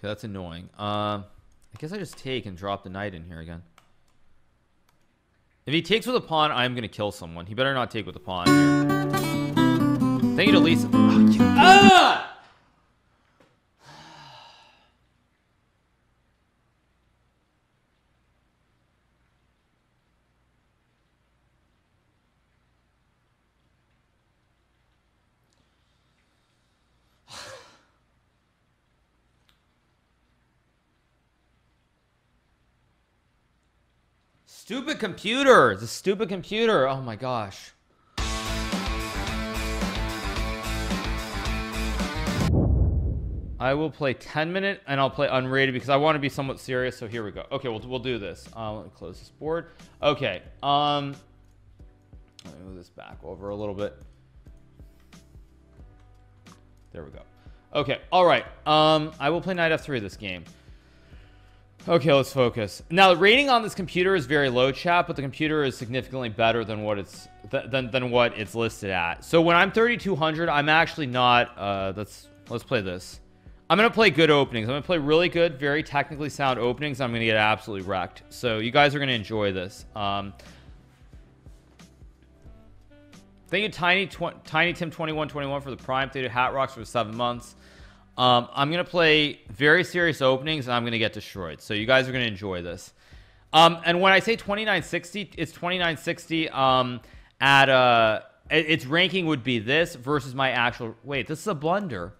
Okay, that's annoying. I guess I just take and drop the knight in here again. If he takes with a pawn, I'm gonna kill someone. He better not take with a pawn here. Thank you to Lisa. Oh, ah! Stupid computer. It's a stupid computer. Oh my gosh. I will play 10-minute and I'll play unrated because I want to be somewhat serious. So here we go. Okay, we'll do this. Let me close this board. Okay. Let me move this back over a little bit. There we go. Okay. All right. I will play knight f3 this game. Okay, let's focus. Now the rating on this computer is very low, chat, but the computer is significantly better than what it's than what it's listed at. So when I'm 3200, I'm actually not let's play this. I'm gonna play good openings. I'm gonna play really good, very technically sound openings. I'm gonna get absolutely wrecked, so you guys are gonna enjoy this. Thank you Tiny Tim 2121 for the prime. Thank you to Hat Rocks for 7 months. I'm gonna play very serious openings and I'm gonna get destroyed, so you guys are gonna enjoy this. And when I say 2960, it's 2960 at its ranking would be this versus my actual. Wait, this is a blunder.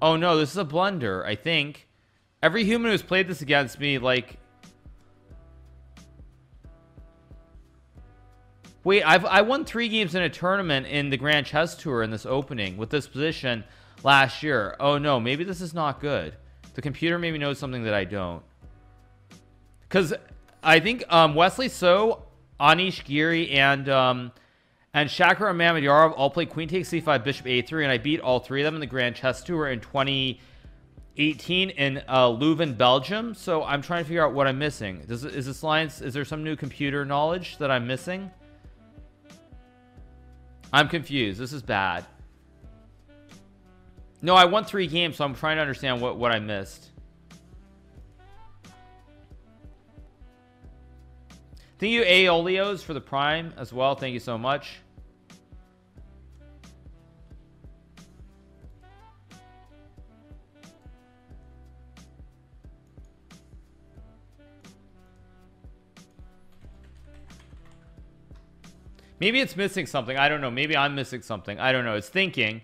Oh no, this is a blunder. I think every human who's played this against me, like, wait, I won 3 games in a tournament in the Grand Chess Tour in this opening with this position last year. Oh no, maybe this is not good. The computer maybe knows something that I don't, because I think Wesley So, Anish Giri, and Shakhriyar Mamedyarov all play queen takes c5 bishop a3, and I beat all 3 of them in the Grand Chess Tour in 2018 in Leuven, Belgium. So I'm trying to figure out what I'm missing. Is this alliance, is there some new computer knowledge that I'm missing? I'm confused. This is bad. No, I won 3 games, so I'm trying to understand what I missed. Thank you Aeolios for the prime as well. Thank you so much. Maybe it's missing something. I don't know. Maybe I'm missing something. I don't know. It's thinking.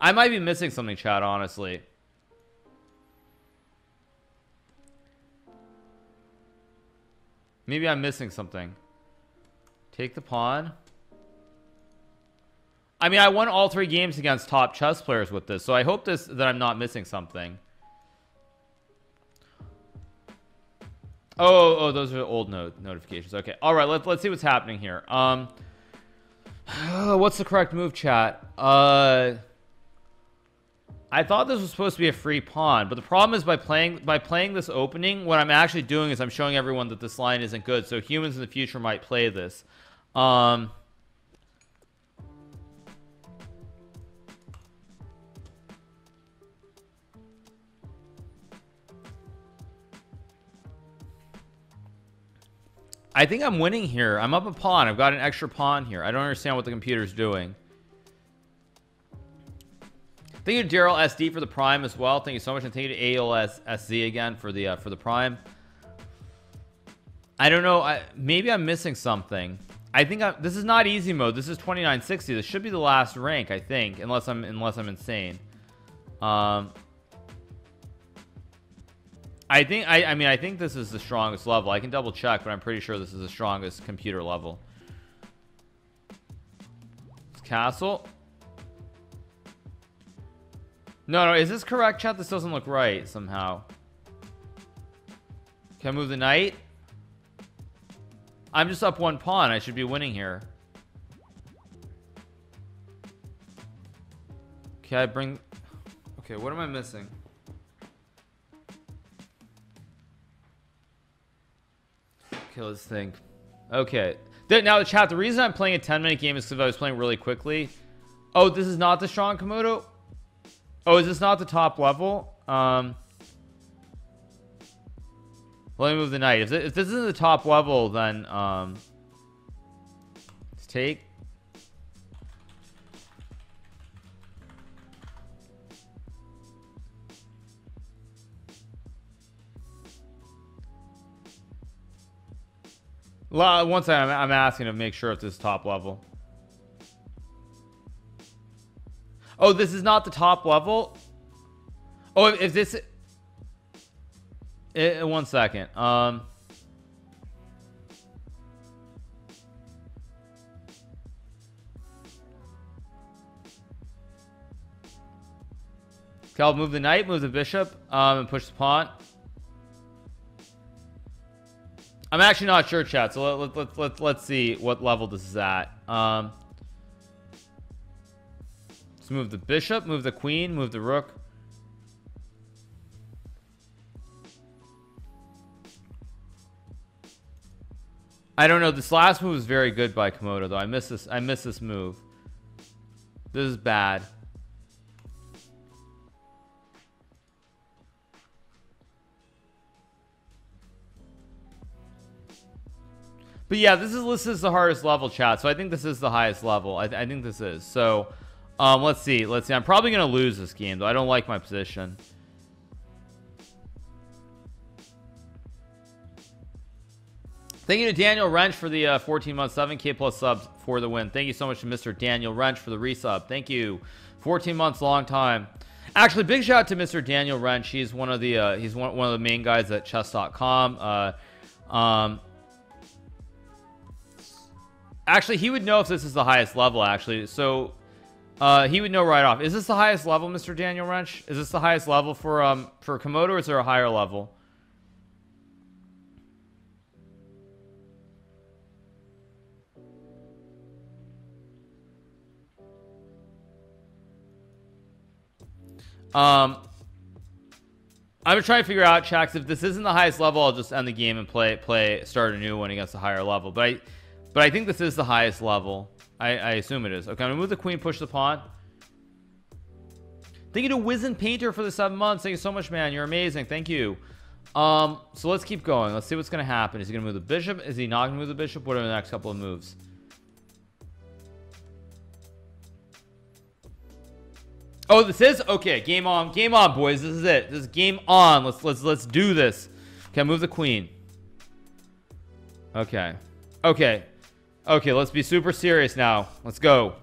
I might be missing something, chat, honestly. Maybe I'm missing something. Take the pawn. I mean, I won all 3 games against top chess players with this, so I hope that I'm not missing something. Oh, those are old notifications. Okay, all right, let's see what's happening here. What's the correct move, chat? I thought this was supposed to be a free pawn, but the problem is by playing this opening, what I'm actually doing is I'm showing everyone that this line isn't good, so humans in the future might play this. I think I'm winning here. I'm up a pawn. I've got an extra pawn here. I don't understand what the computer's doing. Thank you to Daryl SD for the prime as well. Thank you so much, and thank you to ALSZ again for the prime. I don't know. Maybe I'm missing something. I think this is not easy mode. This is 2960. This should be the last rank, I think, unless I'm insane. I think I think this is the strongest level. I can double check, but I'm pretty sure this is the strongest computer level. It's castle. No, is this correct, chat? This doesn't look right somehow. Can I move the knight? I'm just up 1 pawn. I should be winning here. Okay, okay, what am I missing? Okay, let's think. Okay, now the chat, the reason I'm playing a 10-minute game is because I was playing really quickly. Oh, this is not the strong Komodo. Oh, is this not the top level? Let me move the knight. If this isn't the top level, then let's take. Once I'm asking to make sure if this is top level. Oh, this is not the top level. Oh, if this. One second. Okay, I'll move the knight, move the bishop, and push the pawn. I'm actually not sure, chat, so let's see what level this is at. Let's move the bishop, move the queen, move the rook. I don't know. This last move was very good by Komodo, though. I miss this move. This is bad. But yeah, this is the hardest level, chat. So I think this is the highest level. I think this is. So let's see. I'm probably gonna lose this game, though. I don't like my position. Thank you to Daniel Wrench for the 14 months, 7k plus subs for the win. Thank you so much to Mr. Daniel Wrench for the resub. Thank you. 14 months, long time. Actually, big shout out to Mr. Daniel Wrench. He's one of the he's one of the main guys at chess.com. Actually, he would know if this is the highest level, actually. So he would know right off. Is this the highest level, Mr. Daniel Wrench? Is this the highest level for Komodo, or is there a higher level? I'm gonna try to figure out, Chax, if this isn't the highest level, I'll just end the game and start a new one against a higher level, but I think this is the highest level. I assume it is. Okay, I'm gonna move the queen, push the pawn. Thank you to Wizen Painter for the 7 months. Thank you so much, man. You're amazing. Thank you. So let's keep going. Let's see what's gonna happen. Is he gonna move the bishop? Is he not gonna move the bishop? What are the next couple of moves? Oh, this is okay. Game on, boys. This is it. This is game on. Let's do this. Okay, move the queen. Okay, let's be super serious now. Let's go.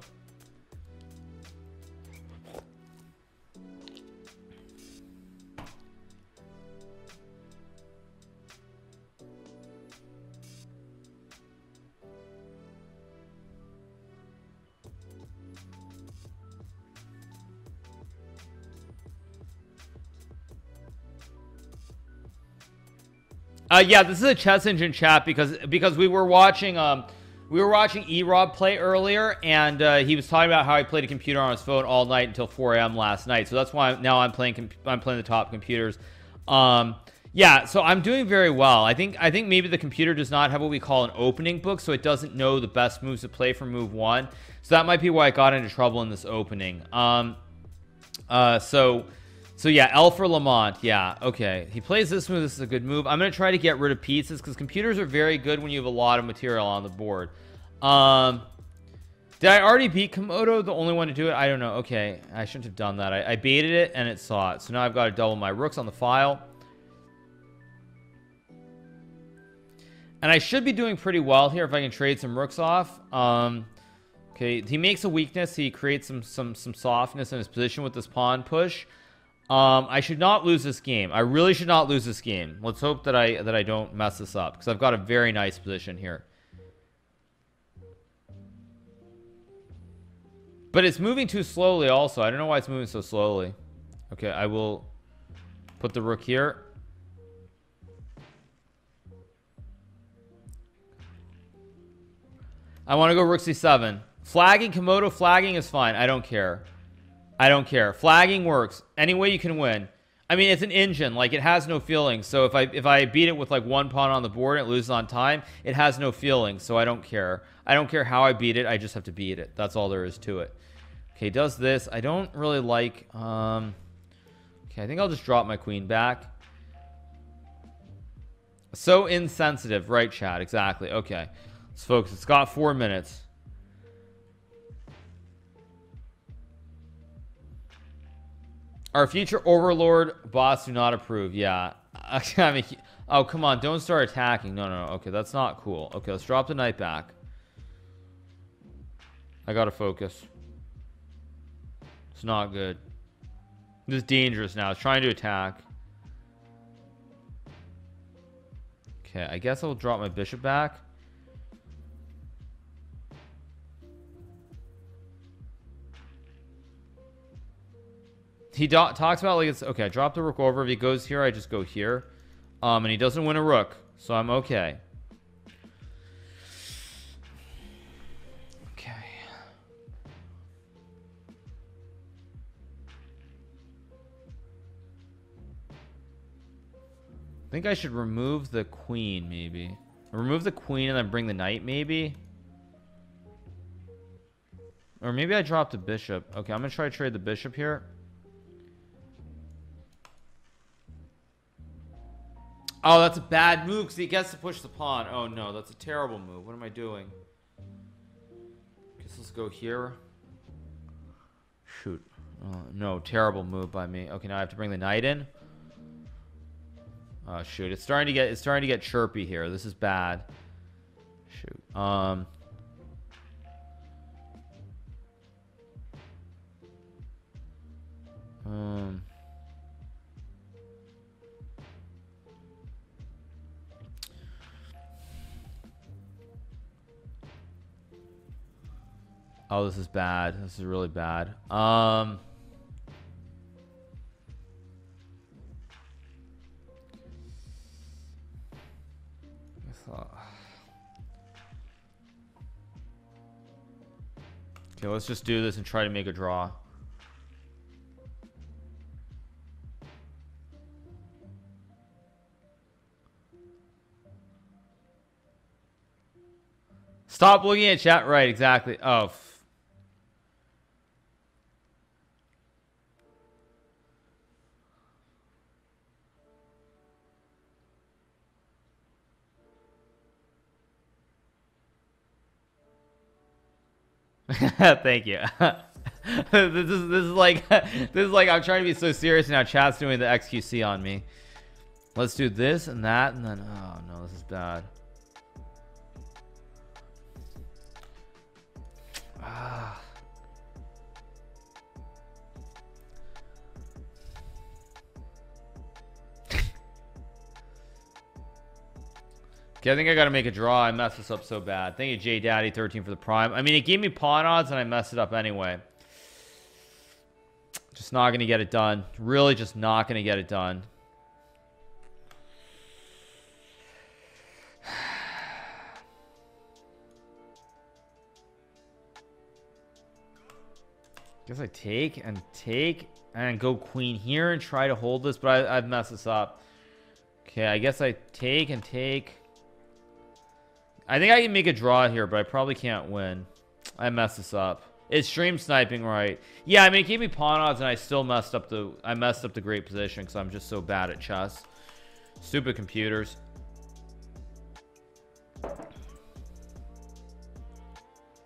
Yeah, this is a chess engine, chat, because we were watching E-Rob play earlier, and he was talking about how he played a computer on his phone all night until 4 a.m. last night. So that's why I'm playing the top computers. Yeah, so I'm doing very well. I think maybe the computer does not have what we call an opening book, so it doesn't know the best moves to play for move one. So that might be why I got into trouble in this opening. So yeah, L for Lamont. Yeah, okay, he plays this move. This is a good move. I'm gonna try to get rid of pieces, because computers are very good when you have a lot of material on the board. Did I already beat Komodo, the only one to do it? I don't know. Okay, I shouldn't have done that. I baited it and it saw it, so now I've got to double my rooks on the file, and I should be doing pretty well here if I can trade some rooks off. Okay, he makes a weakness. He creates some softness in his position with this pawn push. I should not lose this game. I really should not lose this game. Let's hope that I don't mess this up, because I've got a very nice position here. But it's moving too slowly also. I don't know why it's moving so slowly. Okay, I will put the rook here. I want to go rook c7. Flagging, Komodo flagging is fine. I don't care. Flagging works. Any way you can win. I mean, it's an engine, like, it has no feelings. So if I beat it with like one pawn on the board and it loses on time, it has no feelings. So I don't care how I beat it. I just have to beat it. That's all there is to it. Okay, does this. I don't really like Okay, I think I'll just drop my queen back. So insensitive, right, Chad? Exactly. Okay, let's focus. It's got 4 minutes. Our future overlord bots do not approve. Yeah. I mean, oh, come on, don't start attacking. No. Okay, that's not cool. Okay, let's drop the knight back. I gotta focus. It's not good. This is dangerous now. It's trying to attack. Okay, I guess I'll drop my bishop back. He talks about like it's okay. I dropped the rook over. If he goes here, I just go here. And he doesn't win a rook, so I'm okay. Okay. I think I should remove the queen, maybe. Remove the queen and then bring the knight, maybe. Or maybe I dropped a bishop. Okay, I'm gonna try to trade the bishop here. Oh, that's a bad move because he gets to push the pawn. Oh no, that's a terrible move. What am I doing? Guess let's go here. Shoot. No, terrible move by me. Okay, now I have to bring the knight in. Oh shoot, it's starting to get chirpy here. This is bad. Shoot. Oh, this is bad. This is really bad. Okay, let's just do this and try to make a draw. Stop looking at chat. Right, exactly. Oh, thank you. this is like I'm trying to be so serious now. Chat's doing the xQc on me. Let's do this and that, and then oh no, this is bad. Okay, I think I gotta make a draw. I messed this up so bad. Thank you, J Daddy 13 for the prime. I mean, it gave me pawn odds and I messed it up anyway. Just not gonna get it done. Really just not gonna get it done. Guess I take and go queen here and try to hold this, but I've messed this up. Okay, I guess I take. I think I can make a draw here, but I probably can't win. I messed this up. It's stream sniping, right? Yeah, I mean, it gave me pawn odds and I still messed up the great position because I'm just so bad at chess. Stupid computers.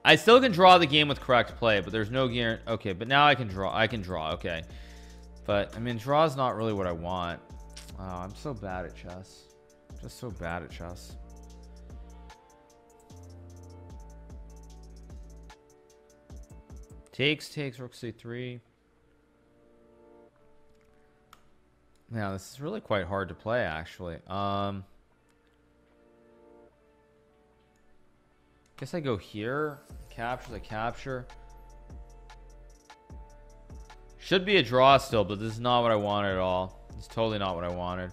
I still can draw the game with correct play, but there's no guarantee. Okay, but now I can draw. Okay, but I mean, draw is not really what I want. Oh, I'm so bad at chess. Just so bad at chess. Takes rook c3. Now this is really quite hard to play, actually. Guess I go here. Capture. Should be a draw still, but this is not what I wanted at all. It's totally not what I wanted.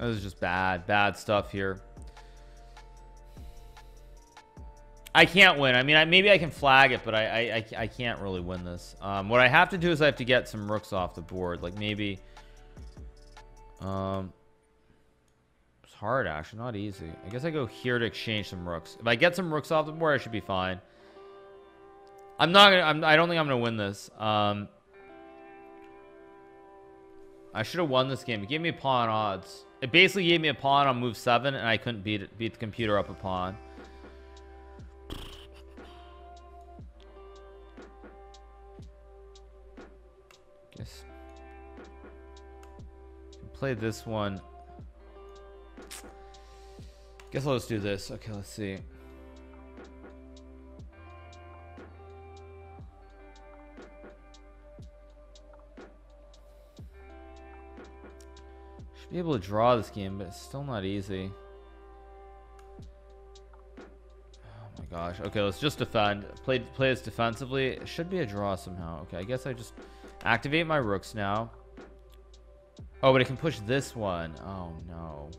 This is just bad stuff here. I can't win. I mean, maybe I can flag it, but I can't really win this. What I have to do is I have to get some rooks off the board, like maybe hard, actually not easy. I guess I go here to exchange some rooks. If I get some rooks off the board, I should be fine. I don't think I'm gonna win this. I should have won this game. It gave me pawn odds. It basically gave me a pawn on move 7, and I couldn't beat the computer up a pawn. Guess play this one. Guess I'll just do this. Okay, let's see. Be able to draw this game, but it's still not easy. Oh my gosh. Okay, let's just defend. Play this defensively. It should be a draw somehow. Okay, I guess I just activate my rooks now. Oh, but I can push this one. Oh no.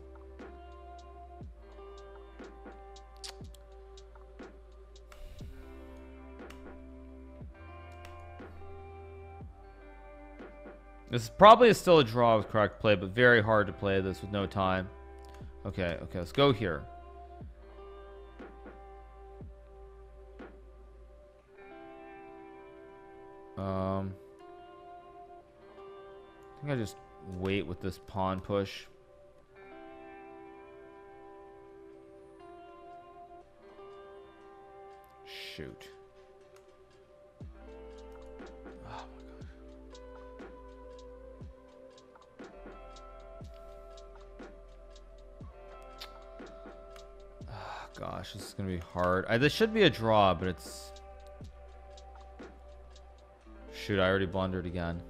This is probably still a draw with correct play, but very hard to play this with no time. Okay, okay, let's go here. I think I just wait with this pawn push. Shoot. Gosh, this is gonna be hard. This should be a draw, but it's shoot, I already blundered again.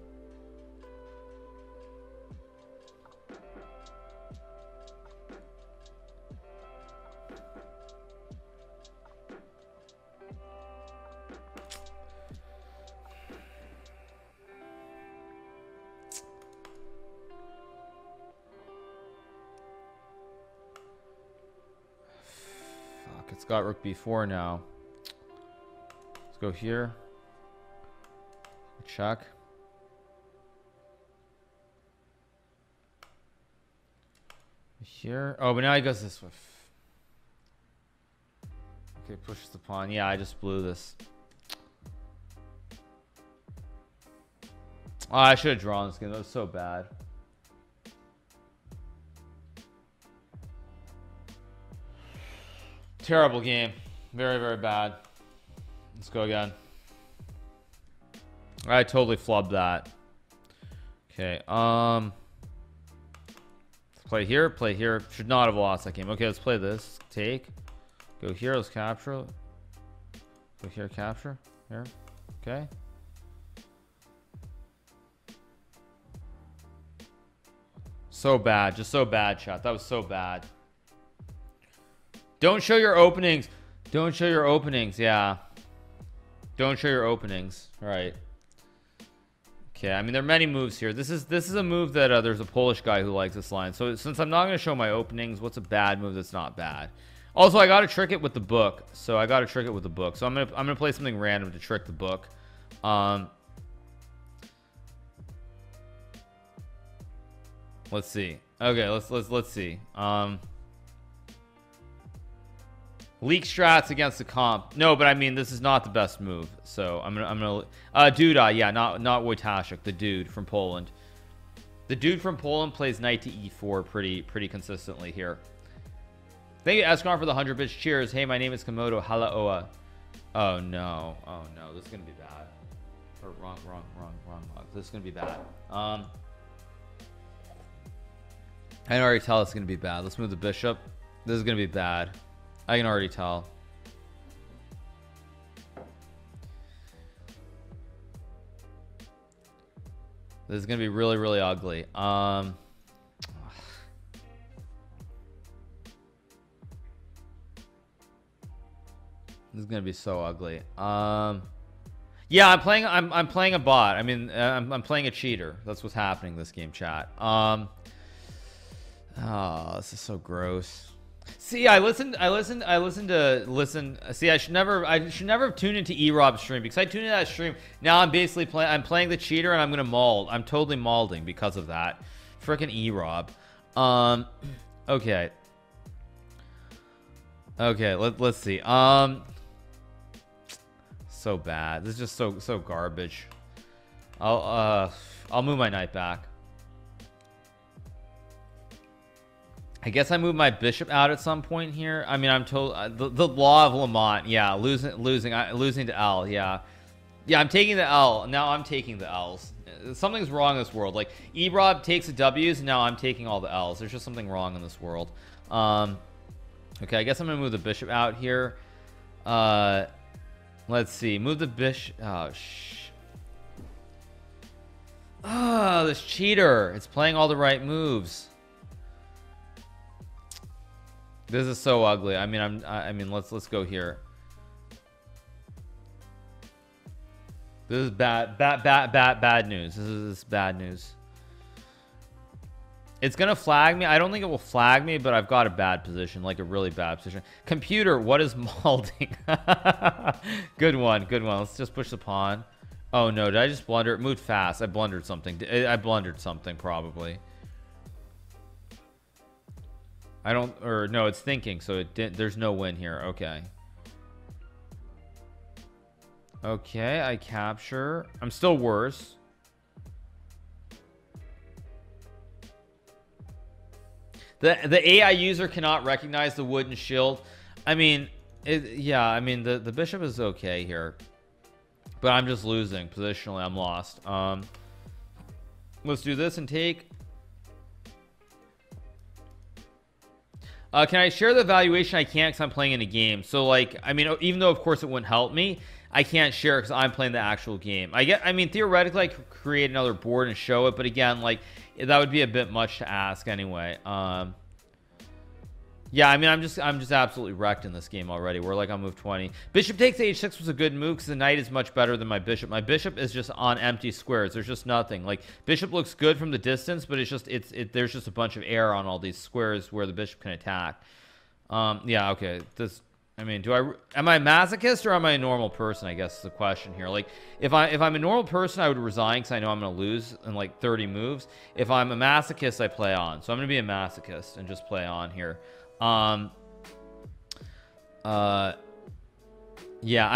Got rook b4 now. Let's go here. Check. Here. Oh, but now he goes this way. Okay, pushes the pawn. Yeah, I just blew this. Oh, I should have drawn this game. That was so bad. Terrible game. Very, very bad. Let's go again. I totally flubbed that. Okay. Let's play here. Play here. Should not have lost that game. Okay, let's play this. Take. Go here. Let's capture. Go here. Capture. Here. Okay. So bad. Just so bad, chat. That was so bad. Don't show your openings. Don't show your openings. Yeah. Don't show your openings. All right. Okay. I mean, there are many moves here. This is a move that there's a Polish guy who likes this line. So since I'm not going to show my openings, what's a bad move that's not bad? Also, I got to trick it with the book. So I'm gonna play something random to trick the book. Let's see. Okay. Let's see. Leak strats against the comp. No, but I mean, this is not the best move. So I'm gonna Duda. Yeah, not Wojtaszek, the dude from Poland. The dude from Poland plays knight to e4 pretty consistently here. Thank you, Escon, for the 100 bits. Cheers. Hey, my name is Komodo. Hala oa. Oh no, oh no, this is gonna be bad. Or wrong. This is gonna be bad. I can already tell it's gonna be bad. Let's move the bishop. This is gonna be bad. I can already tell. This is gonna be really, really ugly. This is gonna be so ugly. Yeah, I'm playing a bot. I mean, I'm playing a cheater. That's what's happening this game, chat. Oh, this is so gross. See, I listened. See, I should never have tuned into E-Rob's stream, because I tuned into that stream. Now I'm basically playing. I'm playing the cheater, and I'm gonna maul. I'm totally mauling because of that. Frickin' E-Rob. Okay. Okay. Let's see. So bad. This is just so garbage. I'll move my knight back. I guess I move my bishop out at some point here. I mean, I'm told the law of Lamont. Yeah, losing to L. Yeah, yeah, I'm taking the L. Now I'm taking the L's. Something's wrong in this world. Like E-Rob takes the W's, and now I'm taking all the L's. There's just something wrong in this world. Okay, I guess I'm gonna move the bishop out here. Let's see, move the bishop. Oh, oh, this cheater, it's playing all the right moves. This is so ugly. I mean, I mean let's go here. This is bad news. This is bad news. It's gonna flag me. I don't think it will flag me, but I've got a bad position, like a really bad position. Computer, what is malding? Good one, good one. Let's just push the pawn. Oh no, did I just blunder? It moved fast. I blundered something. I blundered something probably. I don't, or no, it's thinking, so it didn't. There's no win here. Okay, okay, I capture. I'm still worse. The AI user cannot recognize the wooden shield. I mean, yeah, I mean the bishop is okay here, but I'm just losing positionally. I'm lost. Let's do this and take. Can I share the evaluation? I can't, because I'm playing in a game. So like, I mean, even though of course it wouldn't help me, I can't share because I'm playing the actual game. I get, I mean, theoretically I could create another board and show it, but again, like that would be a bit much to ask anyway. Yeah, I mean, I'm just absolutely wrecked in this game already. We're like on move 20. Bishop takes h6 was a good move because the knight is much better than my bishop. My bishop is just on empty squares. There's just nothing. Like bishop looks good from the distance, but it's just there's just a bunch of air on all these squares where the bishop can attack. Yeah, okay. This, I mean, am I a masochist or am I a normal person? I guess is the question here. Like if I'm a normal person, I would resign because I know I'm gonna lose in like 30 moves. If I'm a masochist, I play on. So I'm gonna be a masochist and just play on here. Yeah, I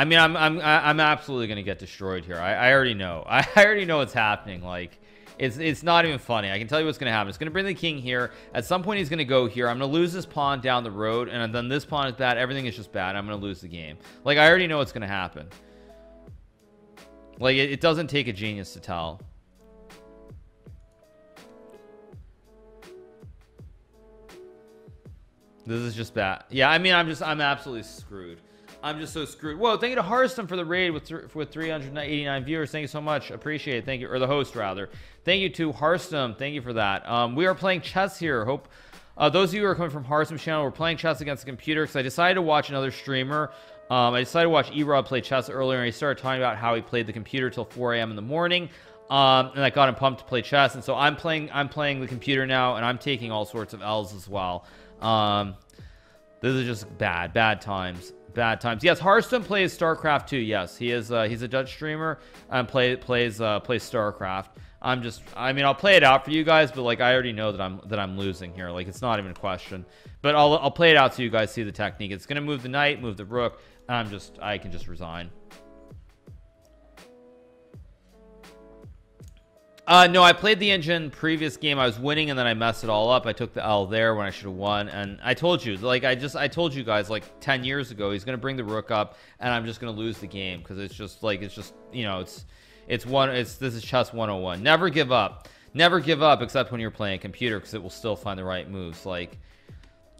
mean, I'm absolutely gonna get destroyed here. I already know. I already know what's happening. Like it's not even funny. I can tell you what's gonna happen. It's gonna bring the king here. At some point he's gonna go here. I'm gonna lose this pawn down the road, and then this pawn is bad. Everything is just bad. I'm gonna lose the game. Like I already know what's gonna happen. Like it doesn't take a genius to tell. This is just bad. Yeah, I mean, I'm absolutely screwed. I'm just so screwed. Whoa, thank you to Harstem for the raid with 389 viewers. Thank you so much, appreciate it. Thank you, or the host rather. Thank you to Harstem, thank you for that. We are playing chess here. Hope those of you who are coming from Harstem's channel, we're playing chess against the computer because I decided to watch another streamer. I decided to watch E-Rob play chess earlier, and he started talking about how he played the computer till 4 a.m. in the morning. And I got him pumped to play chess, and so I'm playing the computer now, and I'm taking all sorts of L's as well. This is just bad times. Yes, Harstem plays StarCraft too. Yes, he is. He's a Dutch streamer and plays StarCraft. I mean, I'll play it out for you guys, but like I already know that I'm losing here. Like it's not even a question, but I'll play it out so you guys see the technique. It's gonna move the knight, move the rook, and I can just resign. No, I played the engine previous game. I was winning and then I messed it all up. I took the L there when I should have won, and I told you, like I told you guys like 10 years ago, he's gonna bring the rook up and I'm just gonna lose the game because it's just like you know, this is chess 101. Never give up, never give up, except when you're playing a computer, because it will still find the right moves. Like,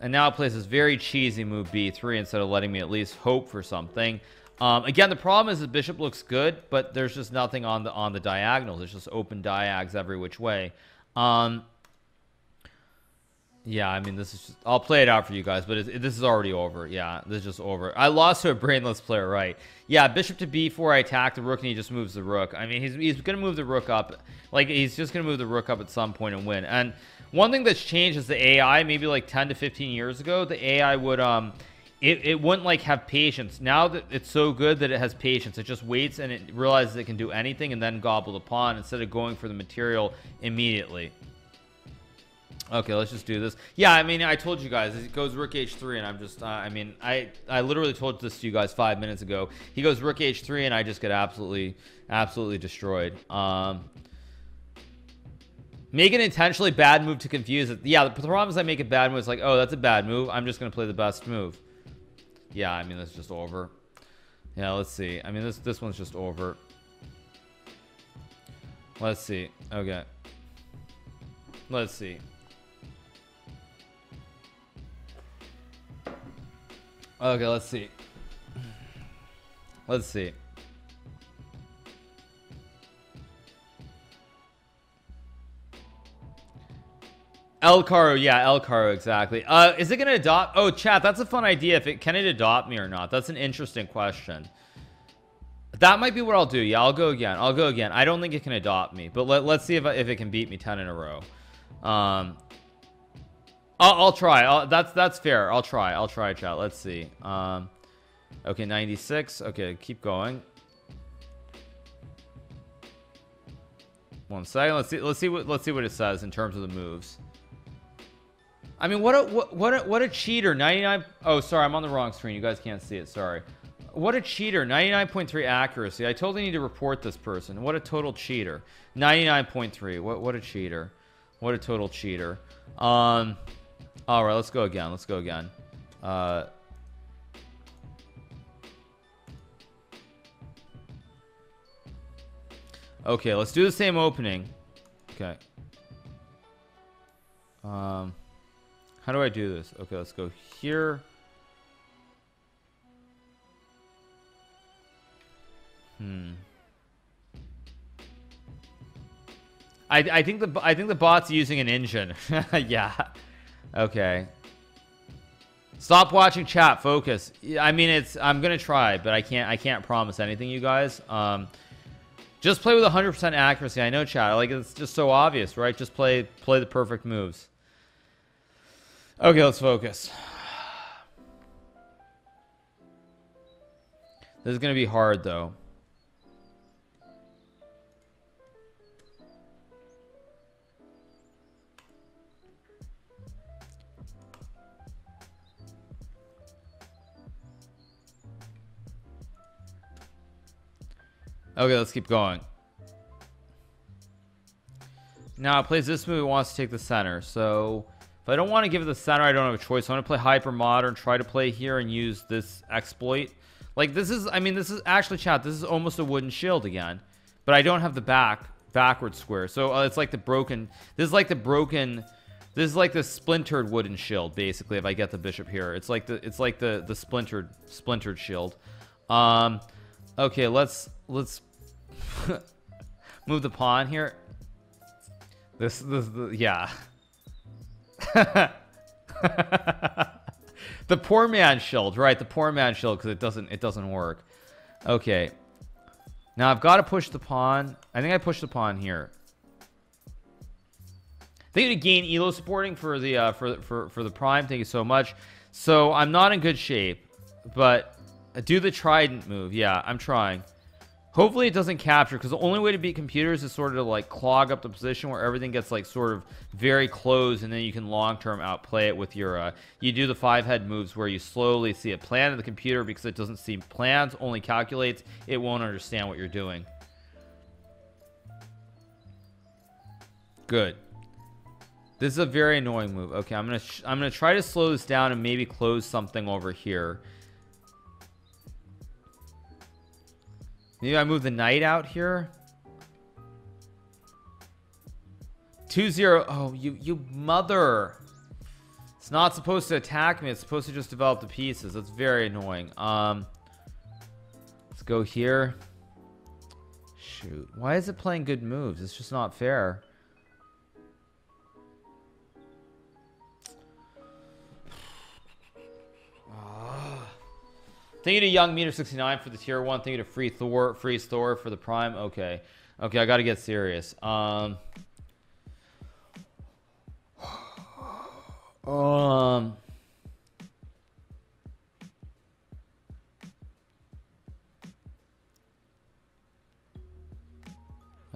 and now it plays this very cheesy move b3 instead of letting me at least hope for something. Again, the problem is the bishop looks good, but there's just nothing on the diagonals. It's just open diags every which way. Yeah, I mean, this is just, I'll play it out for you guys, but this is already over. Yeah, this is just over. I lost to a brainless player, right? Yeah, bishop to b4, I attack the rook, and he just moves the rook. I mean, he's gonna move the rook up. Like he's just gonna move the rook up at some point and win. And one thing that's changed is the AI. Maybe like 10 to 15 years ago, the AI would it wouldn't like have patience. Now that it's so good that it has patience, it just waits and it realizes it can do anything and then gobble the pawn instead of going for the material immediately. Okay, let's just do this. Yeah, I mean, I told you guys it goes rook h3, and I'm just I mean I literally told this to you guys 5 minutes ago. He goes rook h3 and I just get absolutely destroyed. Make an intentionally bad move to confuse it. Yeah, the problem is I make a bad move. It's like, oh, that's a bad move. I'm just going to play the best move. Yeah, I mean, that's just over. Yeah, let's see. I mean, this one's just over. Let's see. Okay. Let's see. Okay, let's see. Let's see. El Caro, yeah, El Caro, exactly. Is it gonna adopt? Oh, chat, that's a fun idea. If it can it adopt me or not? That's an interesting question. That might be what I'll do. Yeah, I'll go again. I'll go again. I don't think it can adopt me, but let's see if it can beat me 10 in a row. I'll try. That's fair. I'll try. I'll try, chat. Let's see. Okay, 96. Okay, keep going. One second. Let's see what it says in terms of the moves. I mean, what a cheater. 99. Oh, sorry, I'm on the wrong screen. You guys can't see it. Sorry. What a cheater. 99.3 accuracy. I totally need to report this person. What a total cheater. 99.3. What a cheater. What a total cheater. All right, let's go again. Let's go again. Okay, let's do the same opening. Okay. How do I do this? Okay, let's go here. I think the bot's using an engine. Yeah. Okay. Stop watching chat. Focus. I mean, I'm gonna try, but I can't promise anything, you guys. Just play with 100% accuracy. I know, chat. Like, it's just so obvious, right? Just play the perfect moves. Okay, let's focus. This is gonna be hard though. Okay, let's keep going. Now it plays this move. It wants to take the center, so if I don't want to give it the center, I don't have a choice. So I'm gonna play hyper modern, try to play here and use this exploit. Like, this is, I mean, this is actually, chat, this is almost a wooden shield again, but I don't have the backward square. So it's like the broken, this is like the splintered wooden shield, basically. If I get the bishop here, it's like the splintered shield. Okay, let's move the pawn here. Yeah. The poor man shield, right? The poor man shield, because it doesn't work. Okay, now I've got to push the pawn. I think I pushed the pawn here. Thank you to Gain Elo supporting for the prime. Thank you so much. So I'm not in good shape, but do the trident move. Yeah, I'm trying. Hopefully it doesn't capture, because the only way to beat computers is sort of to like clog up the position where everything gets like sort of very close, and then you can long-term outplay it with your you do the five head moves where you slowly see a plan of the computer, because it doesn't see plans, only calculates. It won't understand what you're doing. Good. This is a very annoying move. Okay, I'm gonna try to slow this down and maybe close something over here. Maybe I move the knight out here. 2-0. Oh, you mother. It's not supposed to attack me. It's supposed to just develop the pieces. That's very annoying. Let's go here. Shoot. Why is it playing good moves? It's just not fair. Thank you to Young Meter 69 for the tier 1. Thank you to Free Thor for the prime. Okay. Okay, I got to get serious. Oh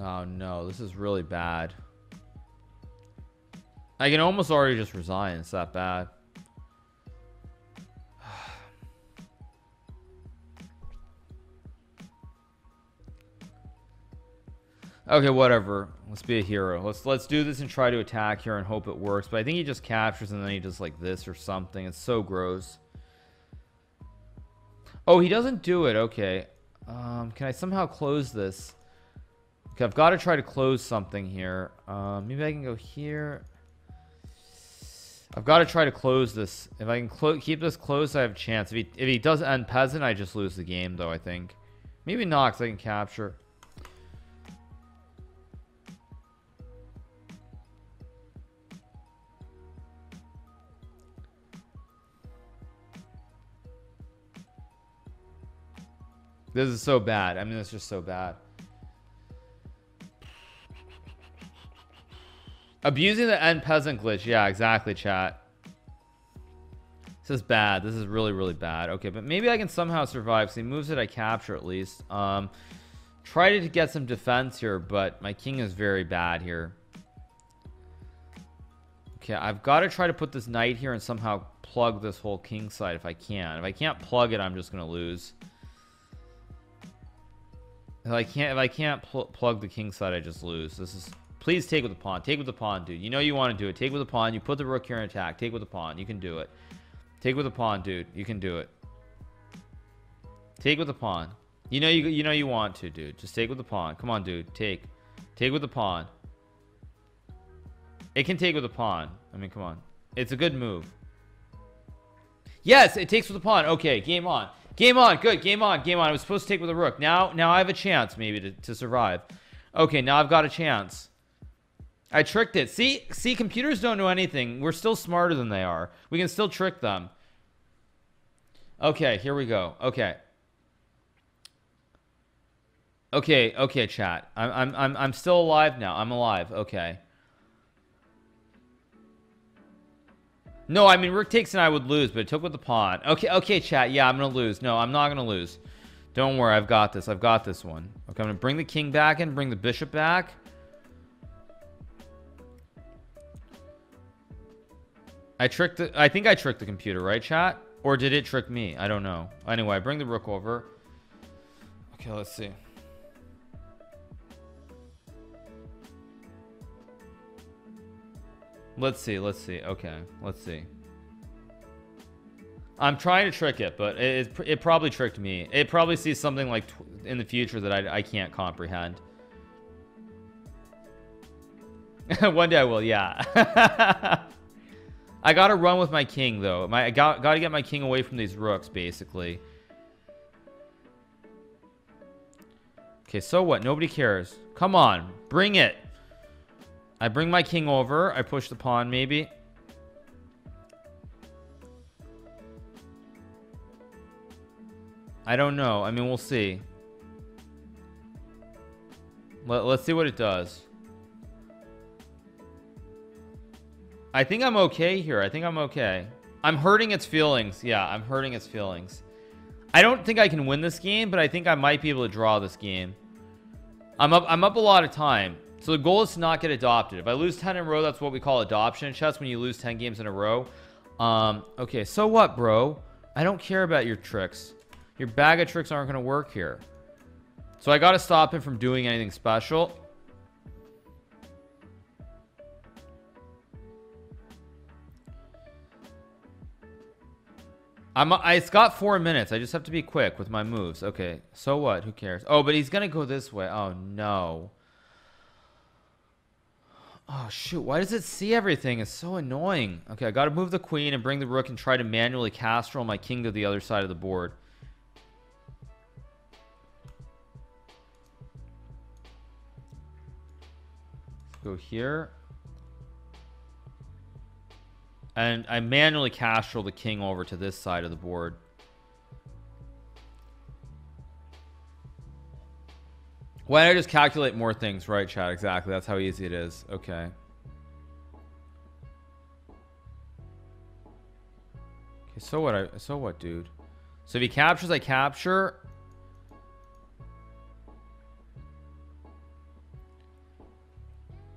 no, this is really bad. I can almost already just resign. It's that bad. Okay, whatever, let's be a hero. Let's do this and try to attack here and hope it works. But I think he just captures and then he does like this or something. It's so gross. Oh, he doesn't do it. Okay, can I somehow close this? Okay, I've got to try to close something here. Maybe I can go here. I've got to try to close this. If I can keep this closed, I have a chance. If he does end peasant, I just lose the game though, I think. Maybe not, because I can capture. This is so bad. I mean, it's just so bad. Abusing the end peasant glitch. Yeah, exactly, chat. This is bad. This is really, really bad. Okay, but maybe I can somehow survive. So he moves it, I capture at least. Try to get some defense here, but my king is very bad here. Okay, I've got to try to put this knight here and somehow plug this whole king side if I can. If I can't plug it, I'm just gonna lose. If I can't plug the king side, I just lose. This is... Please take with the pawn. Take with the pawn, dude. You know you want to do it. Take with the pawn. You put the rook here and attack. Take with the pawn. You can do it. Take with the pawn, dude. You can do it. Take with the pawn. You know you want to, dude. Just take with the pawn. Come on, dude. Take with the pawn. It can take with the pawn. I mean, come on. It's a good move. Yes, it takes with the pawn. Okay, game on. Game on. Good. Game on. Game on. I was supposed to take with the rook. Now I have a chance maybe to survive. Okay, now I've got a chance. I tricked it. See, computers don't know anything. We're still smarter than they are. We can still trick them. Okay, here we go. Okay, chat. I'm still alive now. I'm alive. Okay. No, I mean, rook takes and I would lose, but it took with the pawn. Okay, chat. Yeah, I'm gonna lose. No, I'm not gonna lose. Don't worry. I've got this. I've got this one. Okay, I'm gonna bring the king back in, bring the bishop back. I think I tricked the computer, right, chat? Or did it trick me? I don't know. Anyway, I bring the rook over. Okay, let's see. Let's see. Okay, let's see. I'm trying to trick it, but it probably tricked me. It probably sees something like in the future that I can't comprehend. One day I will, yeah. I gotta run with my king though. I gotta get my king away from these rooks basically. Okay, so what? Nobody cares. Come on, bring it. I bring my king over. I push the pawn maybe. I don't know. I mean, we'll see. Let's see what it does. I think I'm okay here. I think I'm okay. I'm hurting its feelings. Yeah, I'm hurting its feelings. I don't think I can win this game, but I think I might be able to draw this game. I'm up a lot of time. So the goal is to not get adopted. If I lose 10 in a row, that's what we call adoption in chess, when you lose 10 games in a row. Okay, so what, bro? I don't care about your tricks. Your bag of tricks aren't going to work here. So I got to stop him from doing anything special. It's got 4 minutes. I just have to be quick with my moves. Okay, so what? Who cares? Oh, but he's gonna go this way. Oh no. Oh shoot, why does it see everything? It's so annoying. Okay, I gotta move the queen and bring the rook and try to manually castrol my king to the other side of the board. Let's go here. And I manually castrol the king over to this side of the board. Why don't I just calculate more things, right, chat? Exactly. That's how easy it is. Okay. Okay. So what, dude? So if he captures, I capture.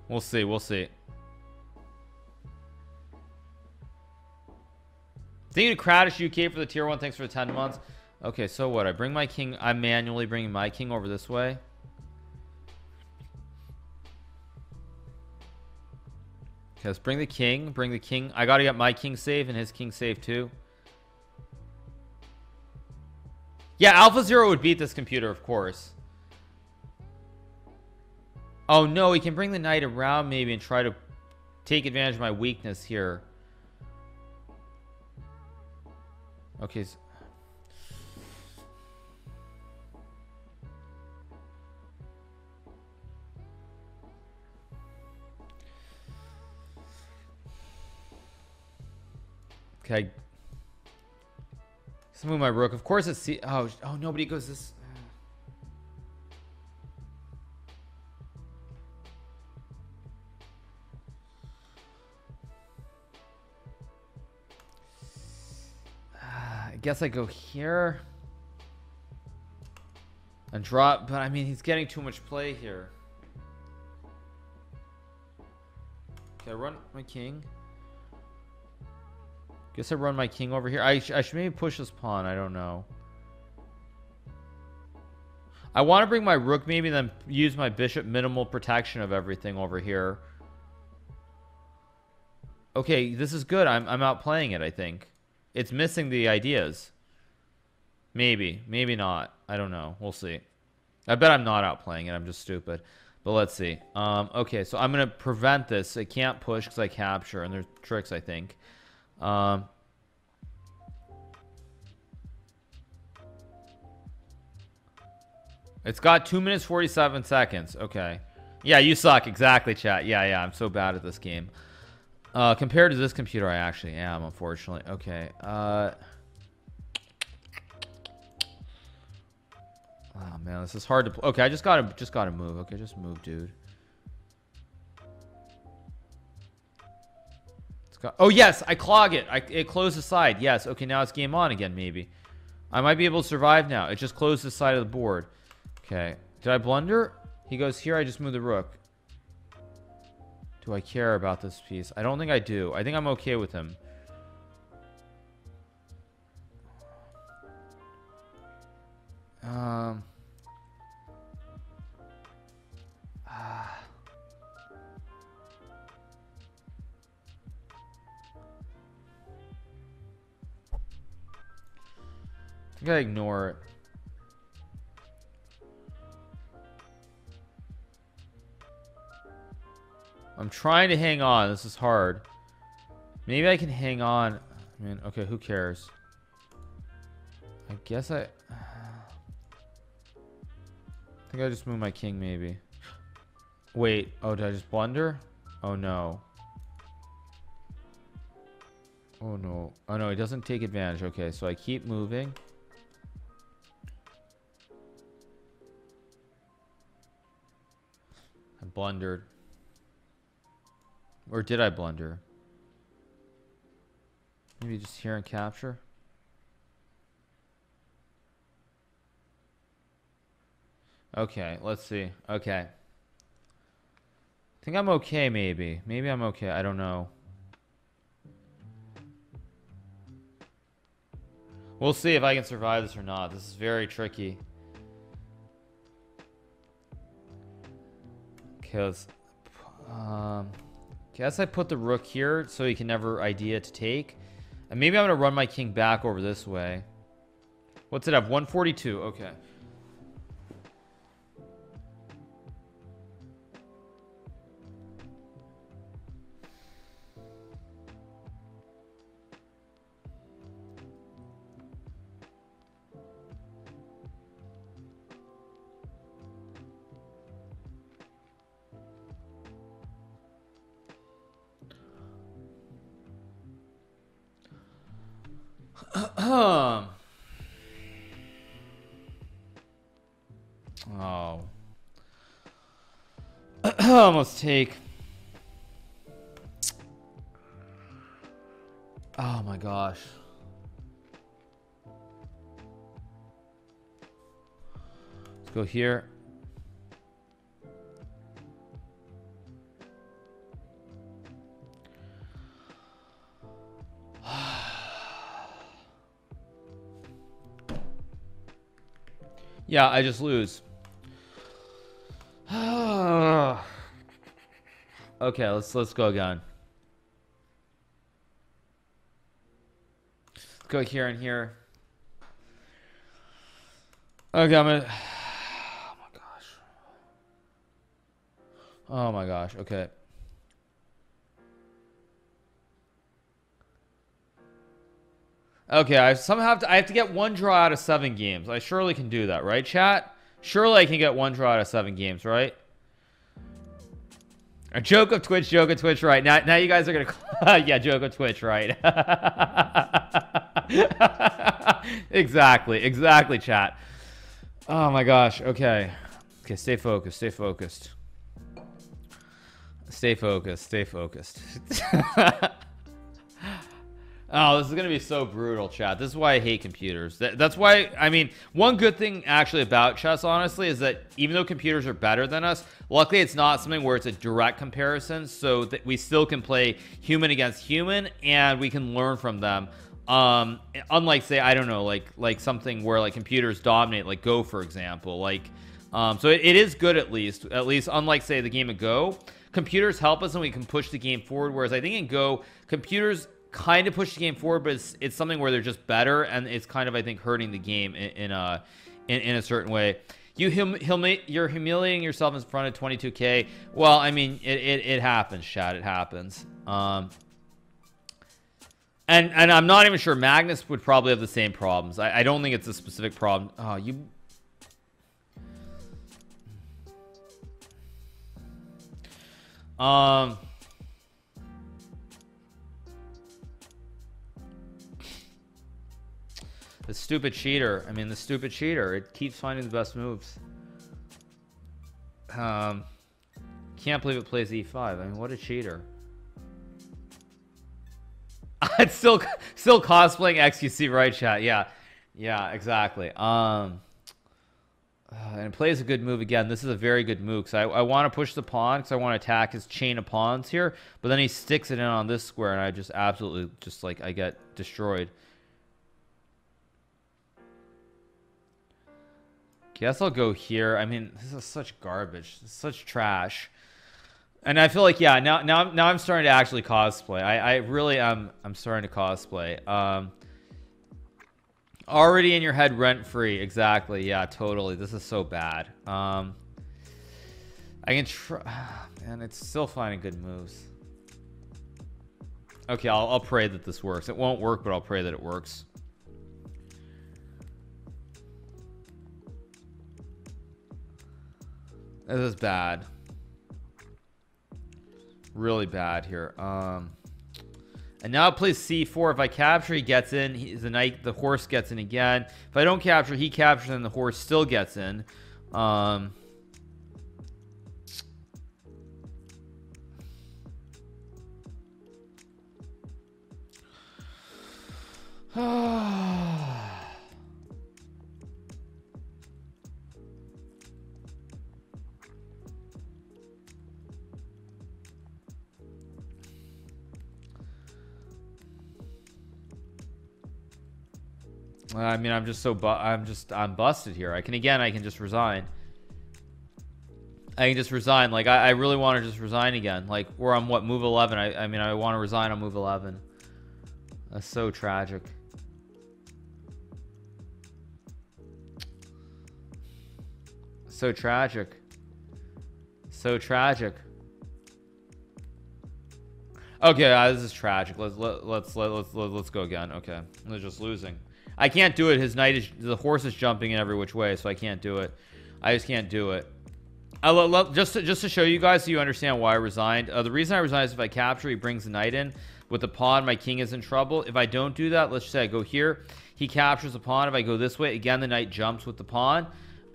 We'll see. We'll see. Thank you to Kradish UK for the tier 1. Thanks for the 10 months. Okay, so what? I bring my king. I'm manually bringing my king over this way. Okay, let's bring the king. Bring the king. I gotta get my king safe and his king safe too. Yeah, Alpha Zero would beat this computer, of course. Oh no, he can bring the knight around maybe and try to take advantage of my weakness here. Okay. So okay. Let's move my rook. Of course it's C. Oh, oh, nobody goes this. I guess I go here and drop, but I mean he's getting too much play here. Okay, I run my king. Guess I run my king over here. I should maybe push this pawn. I don't know. I want to bring my rook maybe, then use my bishop minimal protection of everything over here. Okay, this is good. I'm outplaying it, I think. It's missing the ideas. Maybe. Maybe not. I don't know. We'll see. I bet I'm not outplaying it. I'm just stupid. But let's see. Okay, so I'm going to prevent this. I can't push because I capture, and there's tricks, I think. It's got 2 minutes 47 seconds. Okay, yeah, you suck. Exactly, chat. Yeah, I'm so bad at this game. Compared to this computer, I actually am, unfortunately. Okay, oh man, this is hard to play. Okay, I just gotta move. Okay, just move, dude. Oh yes, I clog it. It closed the side. Yes. Okay, now it's game on again. Maybe I might be able to survive now. It just closed the side of the board. Okay, did I blunder? He goes here. I just move the rook. Do I care about this piece? I don't think I do. I think I'm okay with him. I gotta ignore it. I'm trying to hang on. This is hard. Maybe I can hang on. I mean, okay, who cares? I guess I think I just move my king maybe. Wait, oh, did I just blunder? Oh no. Oh no. Oh no, he doesn't take advantage. Okay, so I keep moving. I blundered. Or did I blunder? Maybe just here and capture. Okay, let's see. Okay, I think I'm okay. Maybe I'm okay. I don't know. We'll see if I can survive this or not. This is very tricky. Okay, let's guess I put the rook here so he can never idea to take, and maybe I'm gonna run my king back over this way. What's it have? 142. Okay, almost take. Oh my gosh. Let's go here. Yeah, I just lose. Okay, let's go again. go here and here. Okay, I'm gonna. Oh my gosh. Oh my gosh. Okay. Okay, I somehow have to. I have to get one draw out of 7 games. I surely can do that, right, chat? Surely I can get one draw out of 7 games, right? A joke of Twitch, right? Now you guys are gonna, yeah, joke of Twitch, right? Exactly, exactly, chat. Oh my gosh. Okay. Okay, stay focused. Stay focused. Stay focused. Stay focused. Oh, this is gonna be so brutal, chat. This is why I hate computers. That's why, I mean, one good thing actually about chess, honestly, is that even though computers are better than us, luckily it's not something where it's a direct comparison, so that we still can play human against human and we can learn from them. Unlike, say, I don't know, like something where like computers dominate, like Go, for example. Like, so it is good, at least unlike, say, the game of Go, computers help us and we can push the game forward. Whereas I think in Go, computers kind of push the game forward, but it's something where they're just better, and it's kind of, I think, hurting the game in a certain way. You're humiliating yourself in front of 22K. Well, I mean, it happens, chat. It happens. And I'm not even sure Magnus would probably have the same problems. I don't think it's a specific problem. Oh, you. The stupid cheater. I mean, the stupid cheater. It keeps finding the best moves. Can't believe it plays E5. I mean, what a cheater. It's still cosplaying xQc, right, chat? Yeah. Yeah, exactly. And it plays a good move again. This is a very good move. So I want to push the pawn because I want to attack his chain of pawns here. But then he sticks it in on this square, and I just absolutely just like I get destroyed. Guess I'll go here. I mean, this is such garbage. This is such trash. And I feel like, yeah, now I'm starting to actually cosplay. I really am. I'm starting to cosplay. Already in your head rent free. Exactly. Yeah, totally. This is so bad. I can try, and it's still finding good moves. Okay. I'll pray that this works. It won't work, but I'll pray that it works. This is bad, really bad here. And now it plays c4. If I capture, he gets in. The horse gets in again. If I don't capture, he captures, and the horse still gets in. I mean, I'm just so I'm busted here. I can just resign. Like I really want to just resign again. Like we're on what, move 11? I mean, I want to resign on move 11. That's so tragic. So tragic. So tragic. Okay, this is tragic. Let's go again. Okay, they're just losing. I can't do it. His knight is, the horse is jumping in every which way, so I can't do it. I just can't do it. I love, just to show you guys so you understand why I resigned. The reason I resigned is if I capture, he brings the knight in with the pawn. My king is in trouble. If I don't do that, let's just say I go here. He captures the pawn. If I go this way again, the knight jumps with the pawn.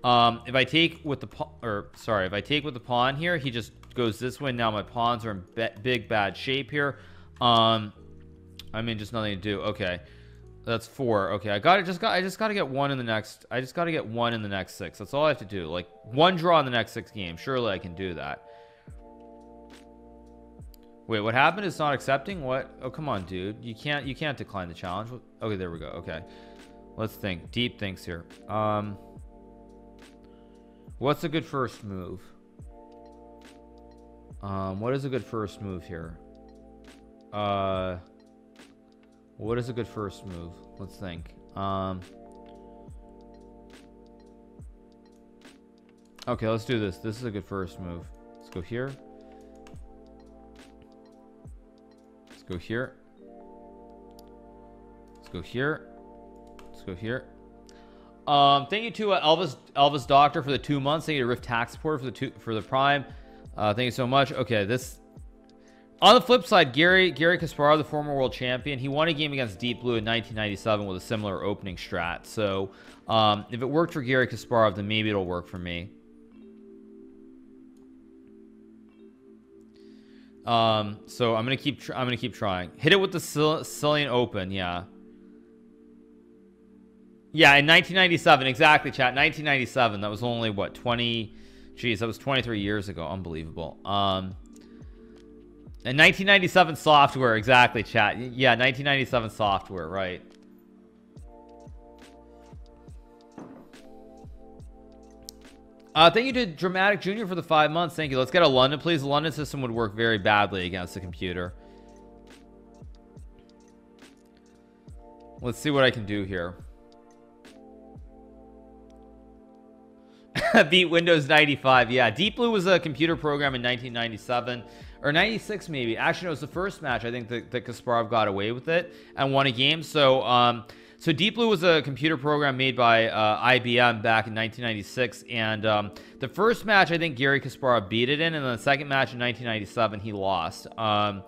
If I take with the pawn, or sorry, if I take with the pawn here, he just goes this way. Now my pawns are in big bad shape here. I mean, just nothing to do. Okay. That's 4. Okay, I just gotta get one in the next. I just gotta get one in the next 6. That's all I have to do. Like one draw in the next 6 games. Surely I can do that. Wait, what happened? It's not accepting. What? Oh, come on, dude. You can't decline the challenge. Okay, there we go. Okay, let's think. Deep thinks here. What's a good first move? What is a good first move here? What is a good first move? Let's think. Okay, let's do this. This is a good first move. Let's go here. Let's go here. Let's go here. Let's go here. Thank you to Elvis Doctor for the 2 months. Thank you to Rift Tax Support for the Prime. Thank you so much. Okay, this. On the flip side, Garry Kasparov, the former world champion, he won a game against Deep Blue in 1997 with a similar opening strat. So, if it worked for Garry Kasparov, then maybe it'll work for me. So I'm gonna keep trying. Hit it with the Sicilian Open, yeah. Yeah, in 1997, exactly, chat. 1997. That was only what 20. Geez, that was 23 years ago. Unbelievable. And 1997 software, exactly, chat. Yeah, 1997 software, right. Thank you to Dramatic Jr. for the 5 months. Thank you. Let's get a London, please. The London system would work very badly against the computer. Let's see what I can do here. Beat Windows 95. Yeah, Deep Blue was a computer program in 1997 or 96 maybe. Actually, it was the first match I think that Kasparov got away with it and won a game. So so Deep Blue was a computer program made by IBM back in 1996, and the first match I think Garry Kasparov beat it in, and then the second match in 1997 he lost. So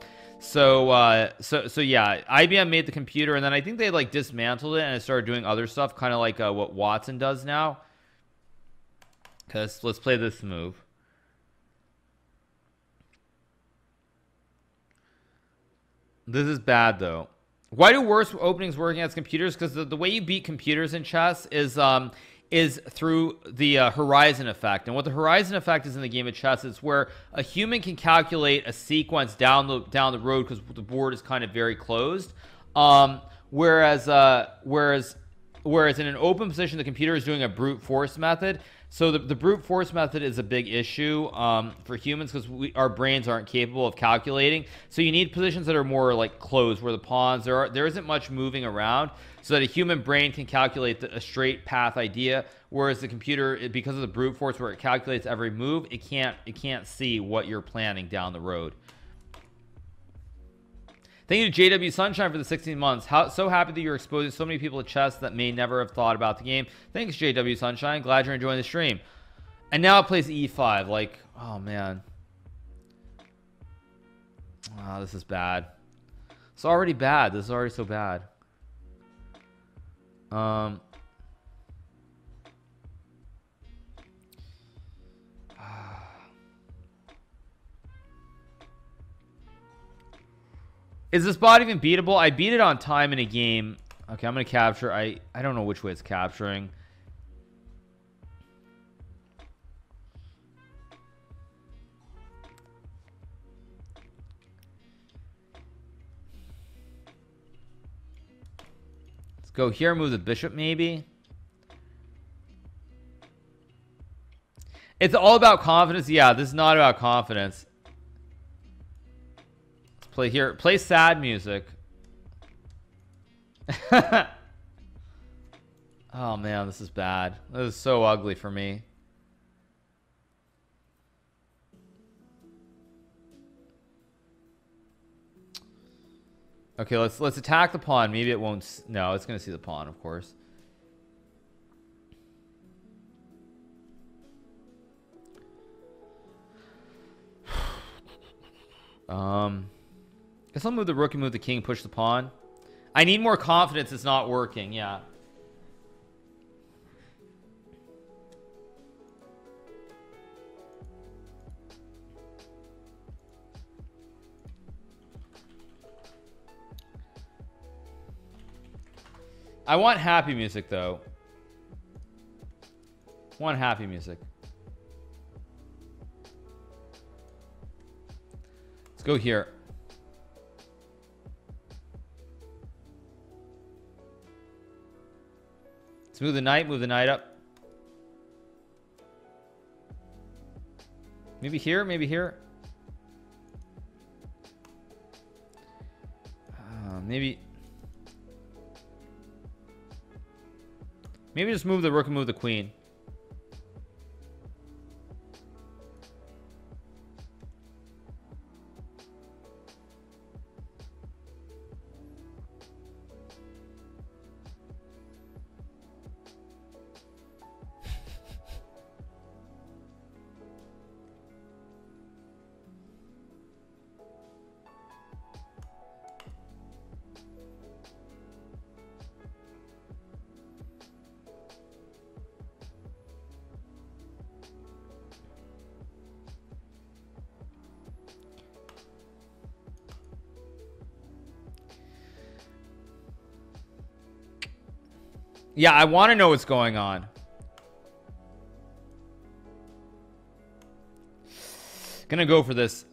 yeah, IBM made the computer, and then I think they like dismantled it and it started doing other stuff, kind of like what Watson does now. Because let's play this move. This is bad though. Why do worse openings work against computers? Because the way you beat computers in chess is through the horizon effect. And what the horizon effect is in the game of chess, it's where a human can calculate a sequence down the road because the board is kind of very closed. Whereas in an open position, the computer is doing a brute force method. So the brute force method is a big issue for humans because our brains aren't capable of calculating. So you need positions that are more like closed, where the pawns there isn't much moving around, so that a human brain can calculate a straight path idea. Whereas the computer, because of the brute force where it calculates every move, it can't see what you're planning down the road. Thank you to JW Sunshine for the 16 months. So happy that you're exposing so many people to chess that may never have thought about the game. Thanks, JW Sunshine. Glad you're enjoying the stream. And now it plays E5. Like, oh man. Wow, this is bad. It's already bad. This is already so bad. Is this bot even beatable? I beat it on time in a game. Okay, I'm gonna capture. I don't know which way it's capturing. Let's go here, move the bishop maybe. It's all about confidence. Yeah, this is not about confidence. Play here, play sad music. Oh man, this is bad. This is so ugly for me. Okay, let's attack the pawn. Maybe it won't. No, it's gonna see the pawn, of course. Guess I'll move the rook and move the king, push the pawn. I need more confidence. It's not working. Yeah, I want happy music though. Want happy music. Let's go here. Let's move the knight up. Maybe here, maybe here. Maybe Maybe just move the rook and move the queen. Yeah, I want to know what's going on. Gonna go for this.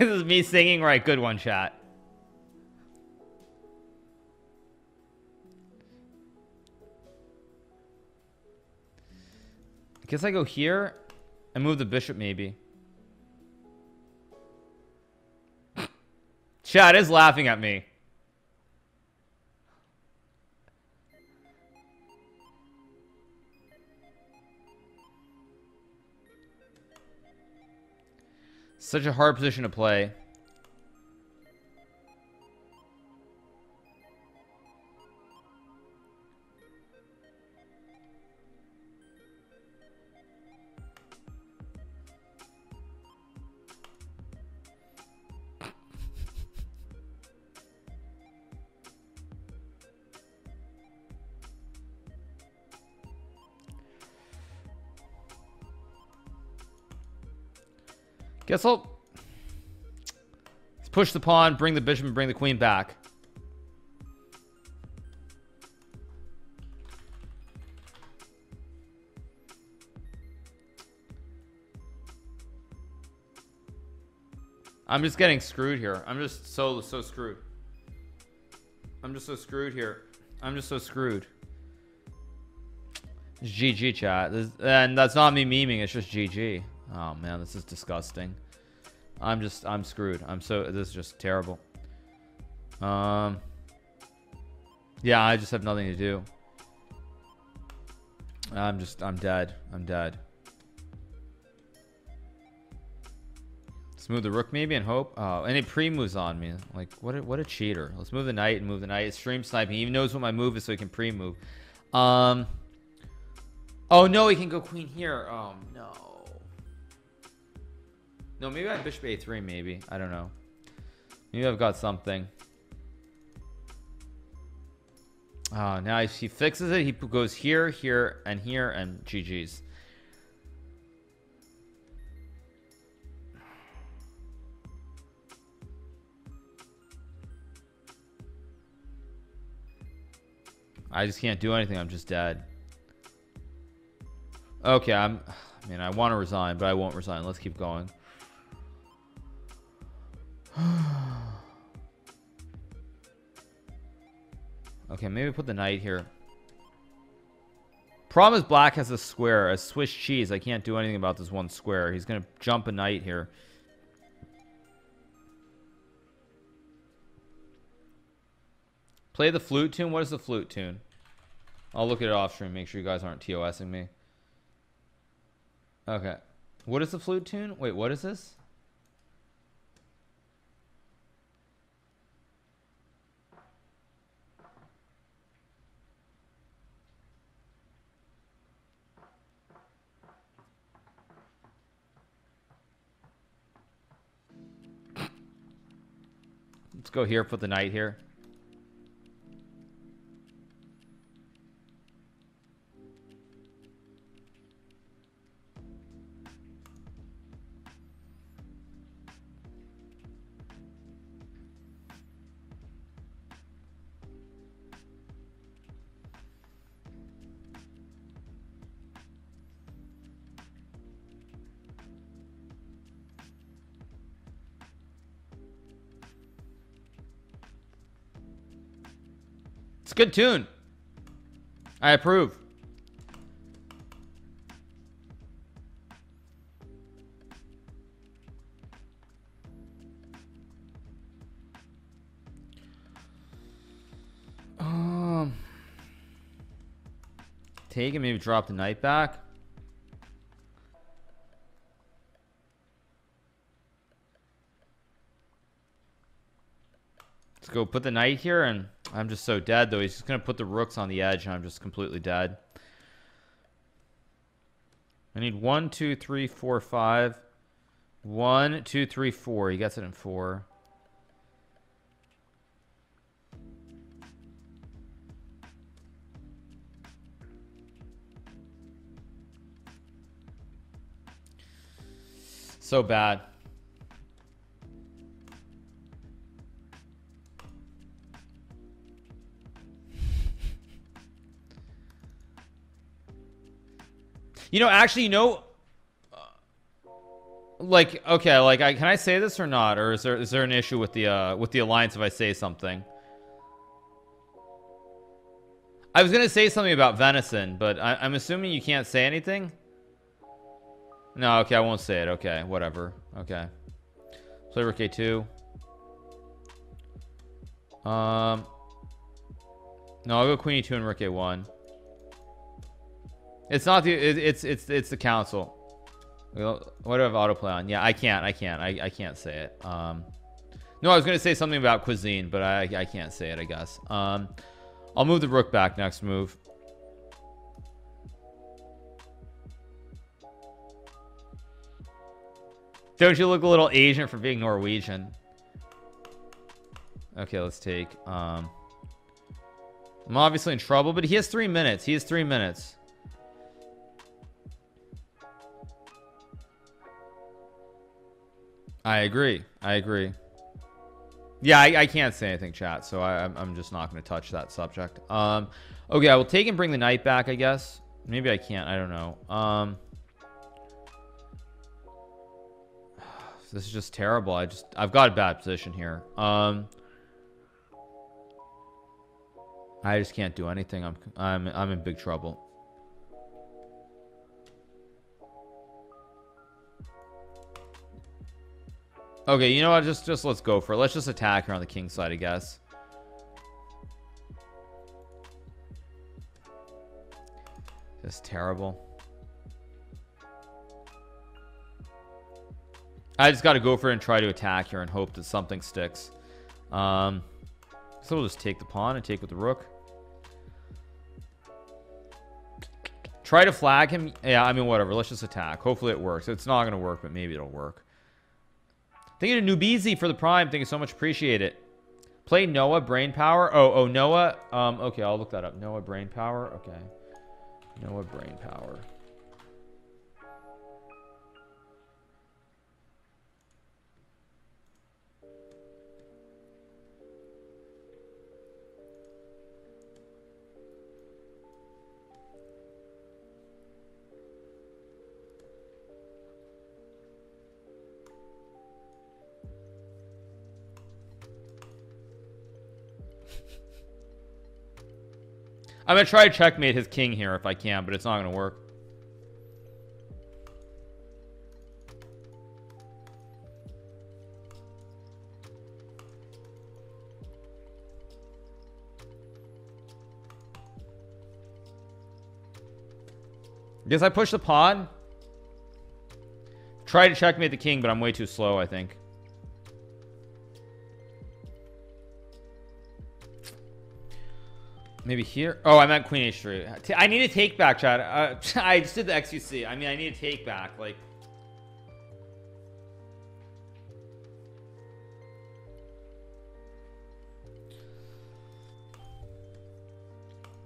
This is me singing, right? Good one, chat. I guess I go here and move the bishop, maybe. Chat is laughing at me. Such a hard position to play. Guess I'll let's push the pawn, bring the bishop, and bring the queen back. I'm just getting screwed here. I'm just so screwed. I'm just so screwed here. I'm just so screwed. It's GG, chat. And that's not me memeing, it's just GG. Oh man, this is disgusting. I'm screwed. This is just terrible. Yeah, I just have nothing to do. I'm dead. I'm dead. Let's move the rook maybe and hope. Oh, and it pre-moves on me. Like what a cheater. Let's move the knight and move the knight. It's stream sniping. He even knows what my move is so he can pre-move. Oh no, he can go queen here. Oh no. No, maybe I have bishop a3, maybe. I don't know. Maybe I've got something. Oh, now he fixes it. He goes here, here, and GG's. I just can't do anything. I'm just dead. Okay, I mean, I want to resign, but I won't resign. Let's keep going. Okay, maybe put the knight here. Problem is black has a square, a Swiss cheese. I can't do anything about this one square. He's gonna jump a knight here. Play the flute tune. What is the flute tune? I'll look at it off stream, make sure you guys aren't TOSing me. Okay, what is the flute tune? Wait, what is this? Let's go here, put the knight here. Good tune. I approve. take it, maybe drop the knight back. Let's go put the knight here, and I'm just so dead though. He's just gonna put the rooks on the edge, and I'm just completely dead. I need 1, 2, 3, 4, 5. 1, 2, 3, 4. He gets it in 4. So bad. You know, actually, you know, like, okay, like, can I say this or not, or is there an issue with the alliance if I say something? I was gonna say something about venison, but I'm assuming you can't say anything. No, okay, I won't say it. Okay, whatever. Okay, play rook a2. No, I'll go queen e2 and rook a1. It's not the it's the council. What do I have autoplay on? Yeah, I can't say it. No, I was gonna say something about cuisine, but I can't say it, I guess. I'll move the rook back next move. Don't you look a little Asian for being Norwegian? Okay, let's take. I'm obviously in trouble, but he has 3 minutes. He has 3 minutes. I agree. Yeah, I can't say anything, chat, so I'm just not going to touch that subject. Okay, I will take and bring the knight back, I guess. Maybe I can't, I don't know. This is just terrible. I've got a bad position here. I just can't do anything. I'm in big trouble. Okay, you know what, just let's go for it. Let's just attack her on the king side, I guess. That's terrible. I just got to go for it and try to attack here and hope that something sticks. So we'll just take the pawn and take with the rook, try to flag him. Yeah, I mean, whatever, let's just attack. Hopefully it works. It's not going to work, but maybe it'll work. Thank you to Nubizi for the prime. Thank you so much, appreciate it. Play Noah Brain Power. Oh Noah. Okay, I'll look that up. Noah Brain Power. Okay, Noah Brain Power. I'm gonna try to checkmate his king here if I can, but it's not gonna work. Guess I push the pawn. Try to checkmate the king, but I'm way too slow, I think. Maybe here. Oh, I'm at queen h3. I need to take back, chat. I just did the xQc. I mean, I need to take back, like,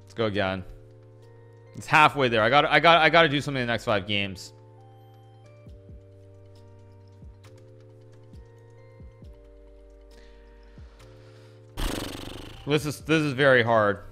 let's go again. It's halfway there. I gotta do something in the next 5 games. This is very hard.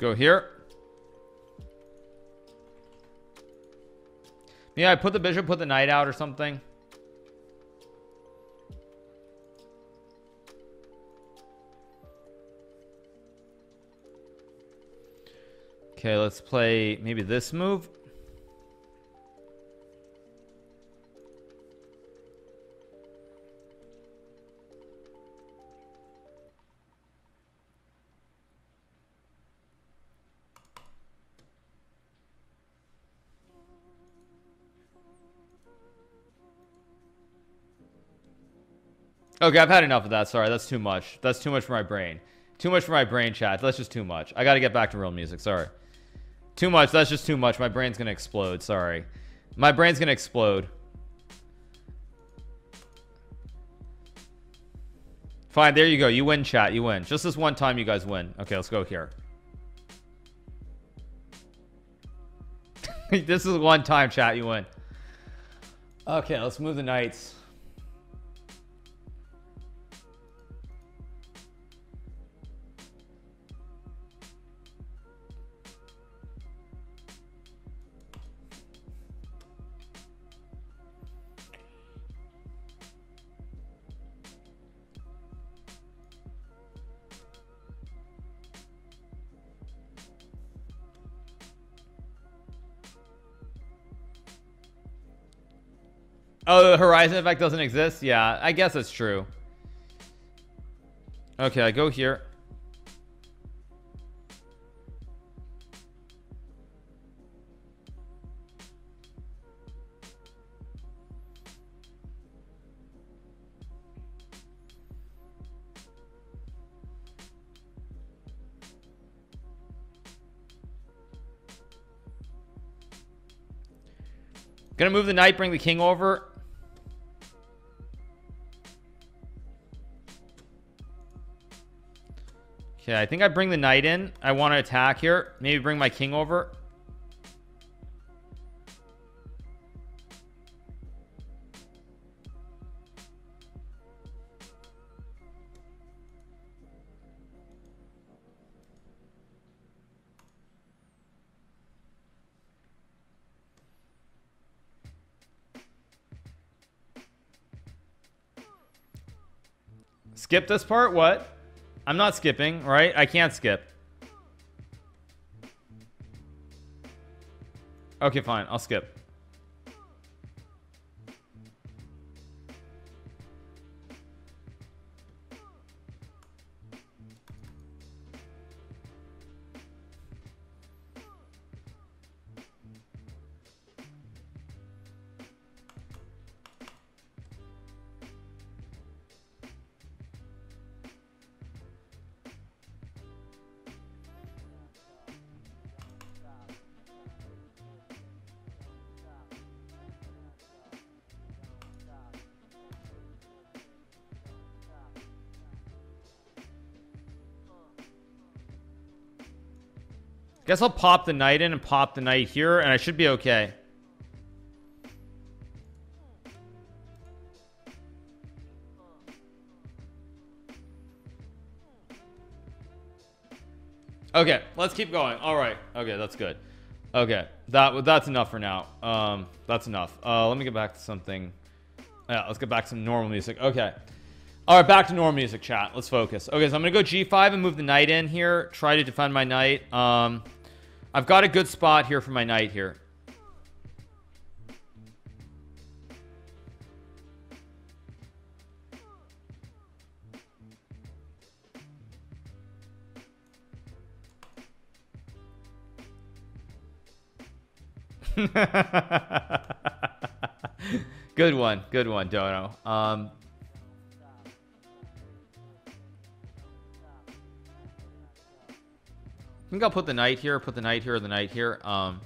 Go here. Yeah, I put the bishop, put the knight out or something. Okay, let's play maybe this move. Okay, I've had enough of that. Sorry, that's too much. That's too much for my brain. Too much for my brain, chat. That's just too much. I gotta get back to real music. Sorry. Too much. That's just too much. My brain's gonna explode. Sorry. My brain's gonna explode. Fine, there you go. You win, chat. You win. Just this one time, you guys win. Okay, let's go here. This is one time, chat. You win. Okay, let's move the knights. Oh, the horizon effect doesn't exist. Yeah, I guess that's true. Okay, I go here. Gonna move the knight, bring the king over. Okay, I think I bring the knight in. I want to attack here. Maybe bring my king over. Skip this part? What? I'm not skipping, right? I can't skip. Okay, fine. I'll skip. Guess I'll pop the knight in and pop the knight here, and I should be okay. Okay, let's keep going. All right. Okay, that's good. Okay, that's enough for now. That's enough. Let me get back to something. Yeah, let's get back to some normal music. Okay. All right, back to normal music, chat. Let's focus. Okay, so I'm gonna go G5 and move the knight in here. Try to defend my knight. I've got a good spot here for my knight here. Good one, Dono. I think I'll put the knight here, or the knight here. So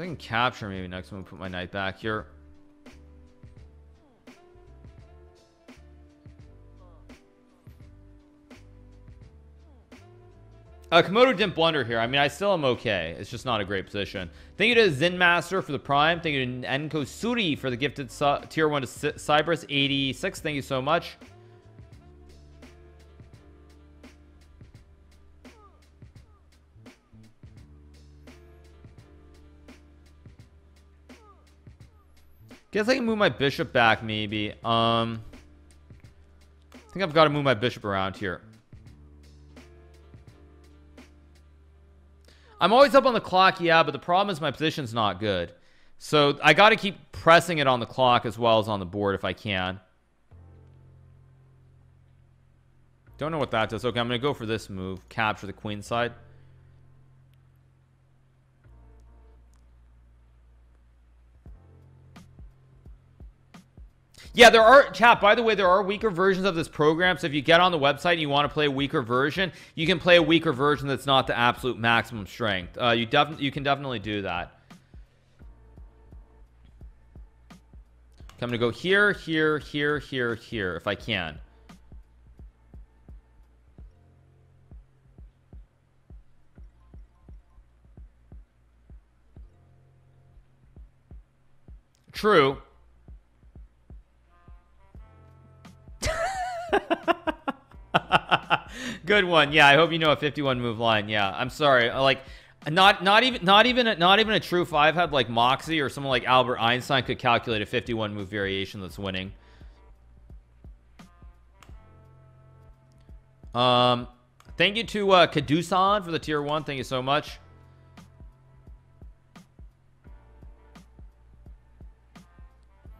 I can capture maybe next one, put my knight back here. Komodo didn't blunder here. I mean, I still am okay. It's just not a great position. Thank you to Zen Master for the Prime. Thank you to Enko Suri for the gifted tier 1 to Cyprus 86. Thank you so much. Guess I can move my bishop back maybe. I think I've got to move my bishop around here. I'm always up on the clock, yeah, but the problem is my position's not good. So I got to keep pressing it on the clock as well as on the board if I can. Don't know what that does. Okay, I'm going to go for this move. Capture the queen side. Yeah, there are, chat, by the way, there are weaker versions of this program. So if you get on the website and you want to play a weaker version, you can play a weaker version that's not the absolute maximum strength. You can definitely do that. I'm going to go here, here, here, here, here, if I can. True. Good one. Yeah, I hope you know a 51 move line. Yeah, I'm sorry. Like, not even a true five had like Moxie or someone like Albert Einstein could calculate a 51 move variation that's winning. Thank you to Kadusan for the tier 1. Thank you so much.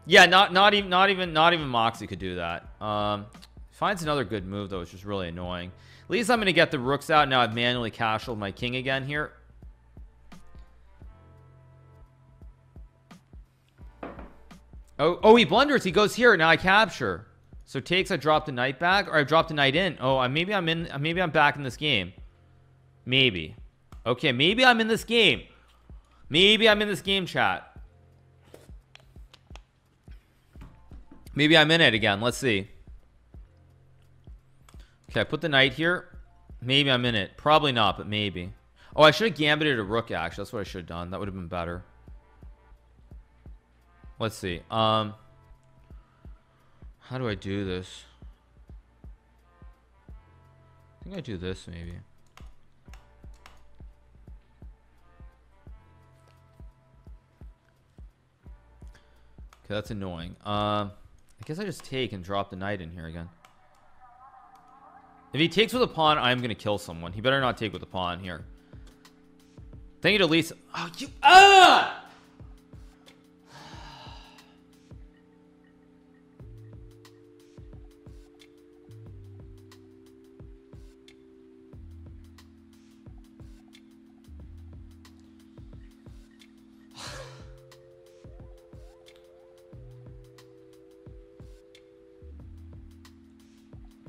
Yeah, not even Moxie could do that. Finds another good move though. It's just really annoying. At least I'm going to get the rooks out. Now I've manually castled my king again here. Oh, he blunders. He goes here. Now I capture. So takes. I dropped a knight back, or I dropped a knight in. Oh, maybe I'm in. Maybe I'm back in this game. Maybe. Okay. Maybe I'm in this game. Maybe I'm in this game, chat. Maybe I'm in it again. Let's see. Okay, I put the knight here. Maybe I'm in it. Probably not, but maybe. Oh, I should have gambited a rook, actually. That's what I should have done. That would have been better. Let's see. How do I do this? I think I do this, maybe. Okay, that's annoying. I guess I just take and drop the knight in here again. If he takes with a pawn, I'm gonna kill someone. He better not take with a pawn here. Thank you to Lisa. Oh, you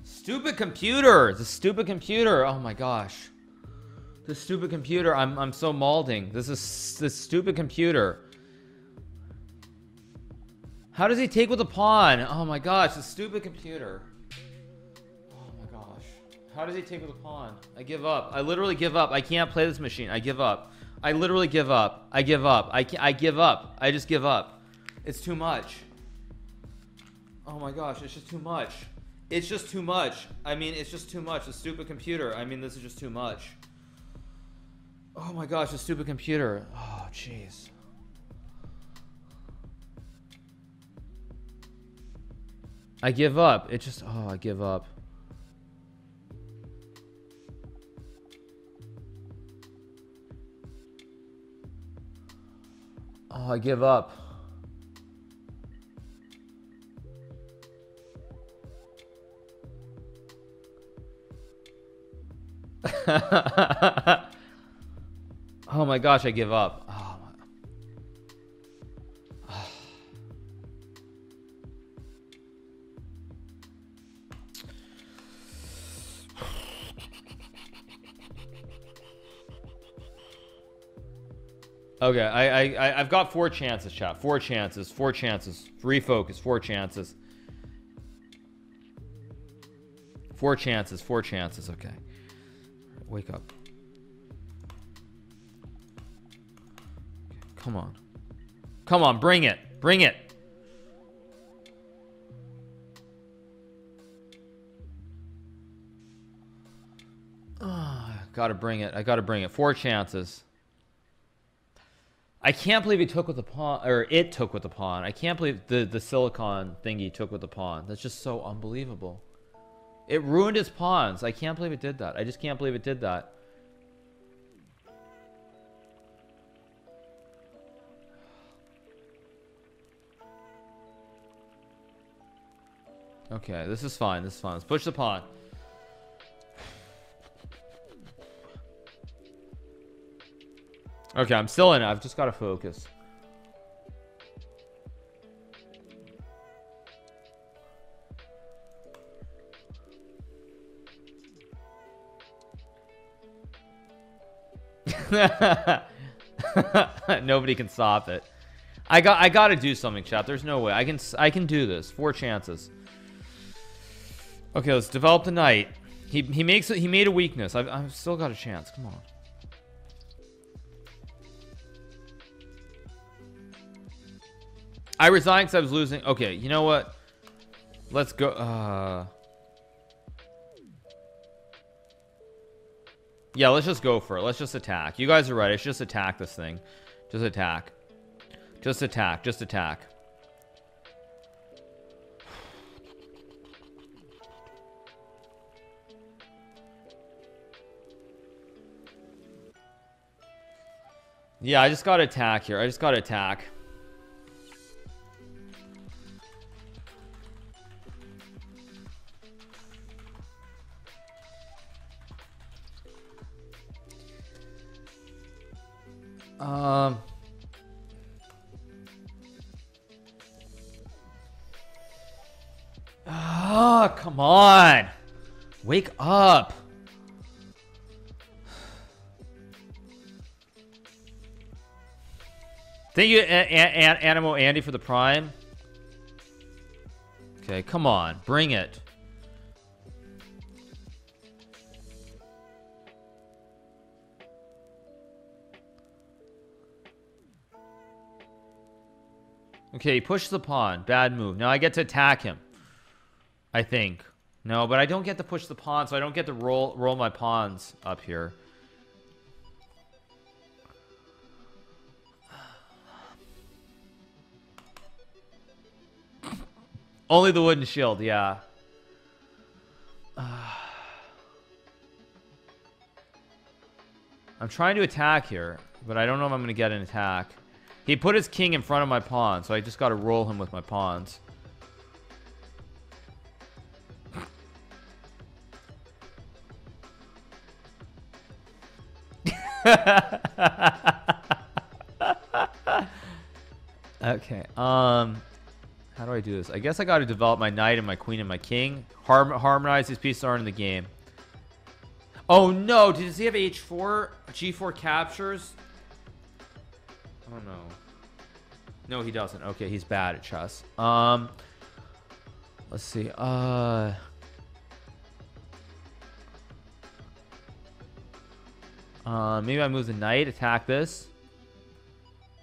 stupid computer. The stupid computer. Oh my gosh, the stupid computer. I'm so mauling. This is the stupid computer. How does he take with a pawn? Oh my gosh, the stupid computer. Oh my gosh, how does he take with a pawn? I give up. I literally give up. I can't play this machine. I give up. I literally give up. I give up. I give up. I just give up. It's too much. Oh my gosh, it's just too much. It's just too much. I mean, it's just too much. The stupid computer. I mean, this is just too much. Oh my gosh, the stupid computer. Oh, jeez. I give up. It just, oh, I give up. Oh, I give up. Oh my gosh, I give up. Oh my. Oh. Okay, I've got 4 chances, chat. 4 chances, 4 chances. Refocus, 4 chances. 4 chances, 4 chances. Okay. Wake up. Okay, come on. Come on, bring it. Bring it. Gotta bring it. I gotta bring it. 4 chances. I can't believe he took with the pawn, or it took with the pawn. I can't believe the silicon thingy took with the pawn. That's just so unbelievable. It ruined his pawns. I can't believe it did that. I just can't believe it did that. Okay, this is fine. This is fine. Let's push the pawn. Okay, I'm still in it. I've just got to focus. Nobody can stop it. I got to do something, chat. There's no way. I can do this. 4 chances. Okay, let's develop the knight. He makes it. He made a weakness. I've still got a chance. Come on. I resigned because I was losing. Okay, you know what? Let's go. Yeah, let's just go for it. Let's just attack. You guys are right. I should just attack this thing. Just attack. Just attack. Just attack. Yeah, I just got to attack here. I just got to attack. Ah, come on. Wake up. Thank you, Animo Andy, for the prime. Okay, come on. Bring it. Okay, he pushed the pawn. Bad move. Now I get to attack him. I think. No, but I don't get to push the pawn, so I don't get to roll my pawns up here. Only the wooden shield, yeah. I'm trying to attack here, but I don't know if I'm going to get an attack. He put his king in front of my pawn, so I just got to roll him with my pawns. Okay, how do I do this? I guess I got to develop my knight and my queen and my king. Harmonize these pieces aren't in the game. Oh no, does he have h4? G4 captures? Oh no. No, he doesn't. Okay, he's bad at chess. Let's see. Maybe I move the knight, attack this.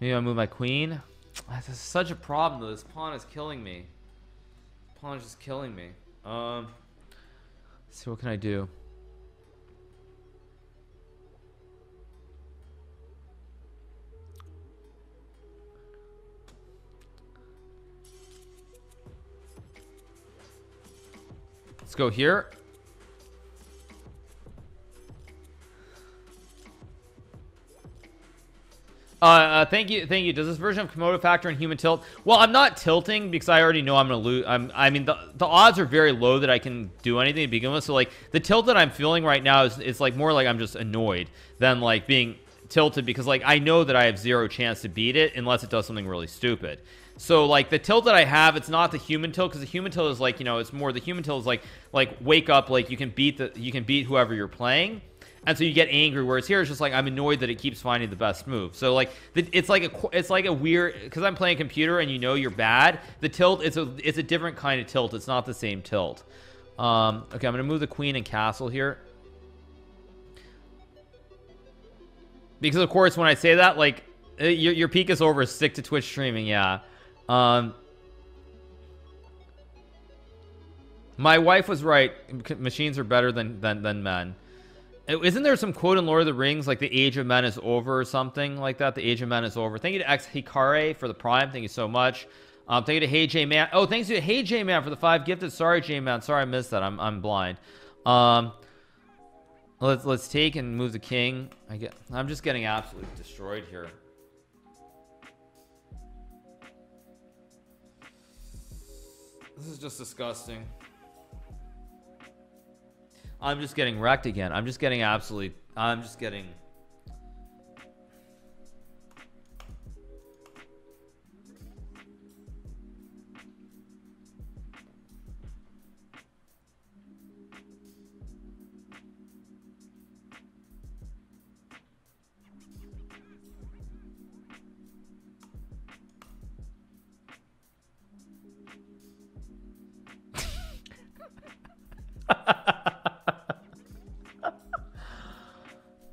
Maybe I move my queen. This is such a problem though. This pawn is killing me. This pawn is just killing me. Let's see, what can I do? Let's go here. Thank you. Does this version of Komodo factor in human tilt? Well, I'm not tilting because I already know I'm gonna lose. I mean, the odds are very low that I can do anything to begin with. So like the tilt that I'm feeling right now is it's like more like I'm just annoyed than like being tilted, because like I know that I have 0 chance to beat it unless it does something really stupid. So like the tilt that I have, it's not the human tilt, because the human tilt is like, you know, it's more the human tilt is like wake up, like you can beat whoever you're playing. And so you get angry, whereas here it's just like I'm annoyed that it keeps finding the best move. So like it's like a weird, because I'm playing computer and you know you're bad. The tilt, it's a different kind of tilt. It's not the same tilt. Okay, I'm gonna move the queen and castle here, because of course when I say that, like your peak is over. Stick to Twitch streaming, yeah. My wife was right. Machines are better than men. Isn't there some quote in Lord of the Rings like the age of men is over or something like that? The age of men is over. Thank you to X Hikare for the prime. Thank you so much. Thank you to Hey J Man. Oh, thanks to Hey J Man for the 5 gifted. Sorry J Man, sorry I missed that. I'm blind. Let's take and move the king. I'm just getting absolutely destroyed here. This is just disgusting. I'm just getting wrecked again. I'm just getting absolutely, I'm just getting,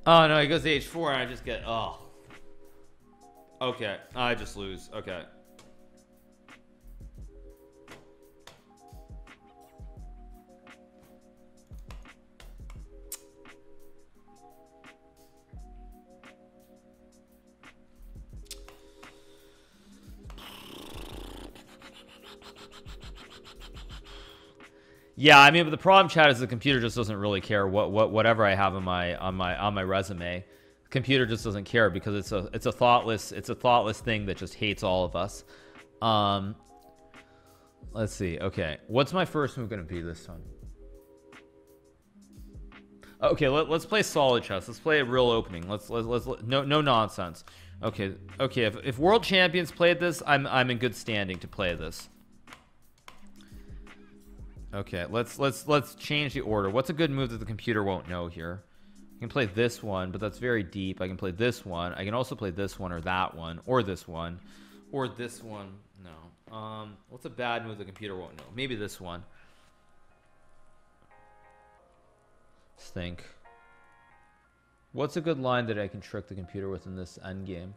oh no, he goes to h4 and I just get, oh okay, I just lose. Okay, yeah, I mean, but the problem, chat, is the computer just doesn't really care whatever I have on my resume. The computer just doesn't care because it's a thoughtless thing that just hates all of us. Let's see. Okay, what's my first move going to be this time? Okay, let's play solid chess. Let's play a real opening. Let's no nonsense. Okay. If world champions played this, I'm in good standing to play this. Okay, let's change the order. What's a good move that the computer won't know here? I can play this one, but that's very deep. I can play this one. I can also play this one or that one or this one or this one. No. What's a bad move the computer won't know? Maybe this one. Let's think. What's a good line that I can trick the computer with in this endgame?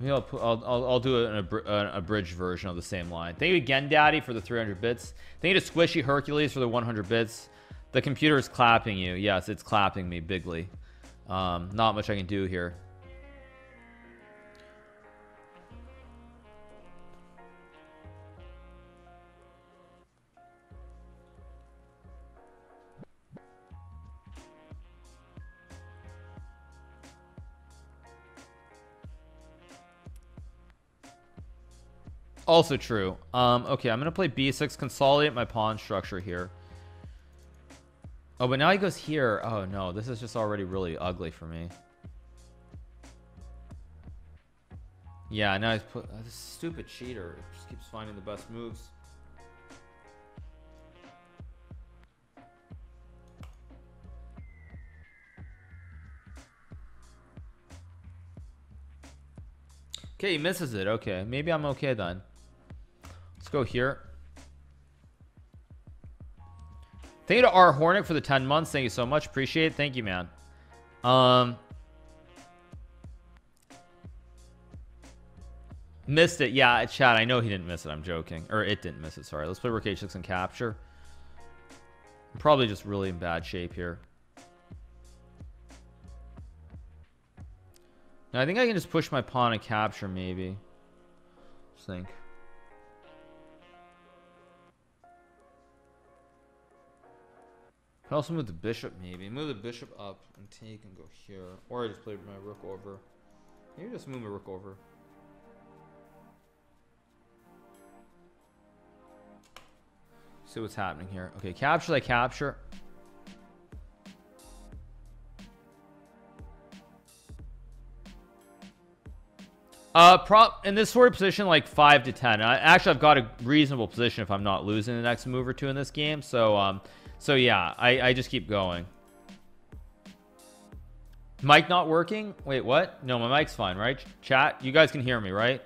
Maybe I'll do an abridged version of the same line. Thank you again, Daddy, for the 300 bits. Thank you to Squishy Hercules for the 100 bits. The computer is clapping you. Yes, it's clapping me bigly. Not much I can do here. Also true. Okay, I'm gonna play b6, consolidate my pawn structure here. Oh, but now he goes here. Oh no, this is just already really ugly for me. Yeah, now he's put this stupid cheater, it just keeps finding the best moves. Okay, he misses it. Okay, maybe I'm okay then. Let's go here. Thank you to R Hornick for the 10 months. Thank you so much, appreciate it. Thank you, man. Missed it. Yeah, chat, I know he didn't miss it, I'm joking. Or it didn't miss it, sorry. Let's play rook h6 and capture. I'm probably just really in bad shape here. Now I think I can just push my pawn and capture, maybe. Let's think. I can also move the bishop, maybe. Move the bishop up and take and go here. Or I just play my rook over. Maybe just move my rook over. See what's happening here. Okay, capture that capture. Prop in this sort of position, like 5 to 10. Actually, I've got a reasonable position if I'm not losing the next move or two in this game. So, so yeah, I just keep going. Mic not working? Wait, what? No, my mic's fine, right? Chat, you guys can hear me, right?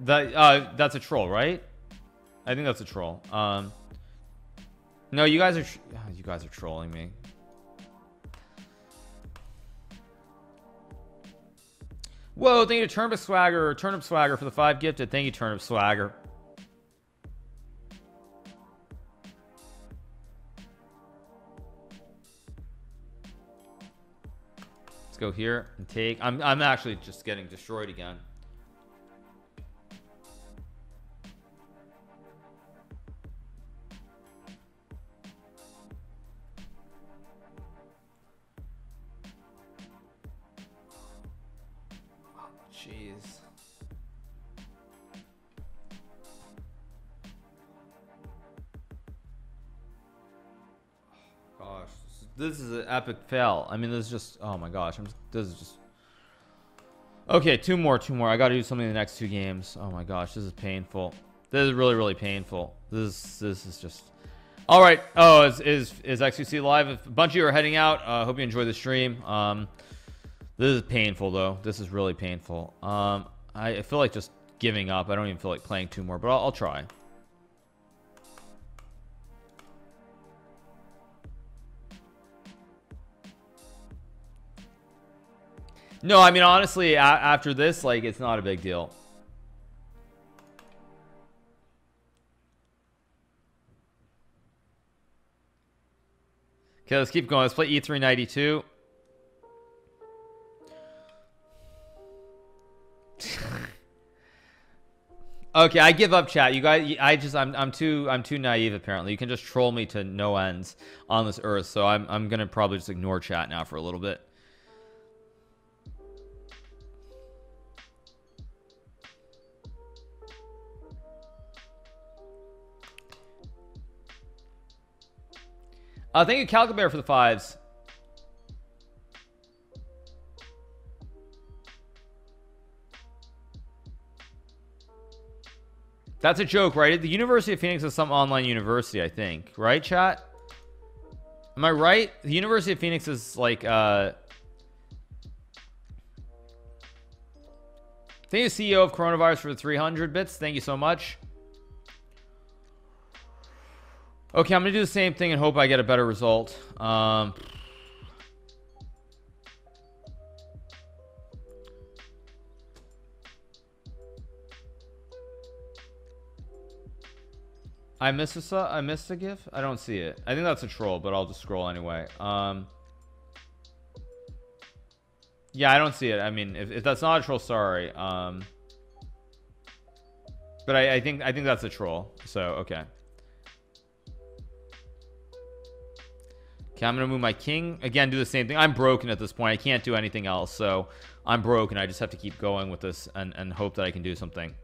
That's a troll, right? I think that's a troll. No, you guys are trolling me. Whoa, thank you to Turnip Swagger for the 5 gifted. Thank you, Turnip Swagger. Let's go here and take. I'm actually just getting destroyed again. Jeez. Gosh, this is an epic fail. I mean, this is just, oh my gosh, this is just, okay, two more. I gotta do something in the next two games. Oh my gosh, this is painful. This is really, really painful. This is just, all right. Oh, is xQc live? If a bunch of you are heading out, hope you enjoy the stream. This is painful though. This is really painful. I feel like just giving up. I don't even feel like playing two more, but I'll try. No, I mean, honestly, after this, like, it's not a big deal. Okay, let's keep going. Let's play E392. Okay, I give up, chat. You guys, I'm too naive apparently. You can just troll me to no ends on this earth, so I'm gonna probably just ignore chat now for a little bit. Thank you, Calcabear, for the 5s. That's a joke, right? The University of Phoenix is some online university, I think, right, chat? Am I right? The University of Phoenix is like thank you, CEO of Coronavirus, for the 300 bits. Thank you so much. Okay, I'm gonna do the same thing and hope I get a better result. I missed a gif. I don't see it. I think that's a troll, but I'll just scroll anyway. Yeah, I don't see it. I mean, if that's not a troll, sorry. But I think that's a troll, so okay. Okay, I'm gonna move my king again, do the same thing. I'm broken at this point. I can't do anything else, so I'm broken. I just have to keep going with this and hope that I can do something.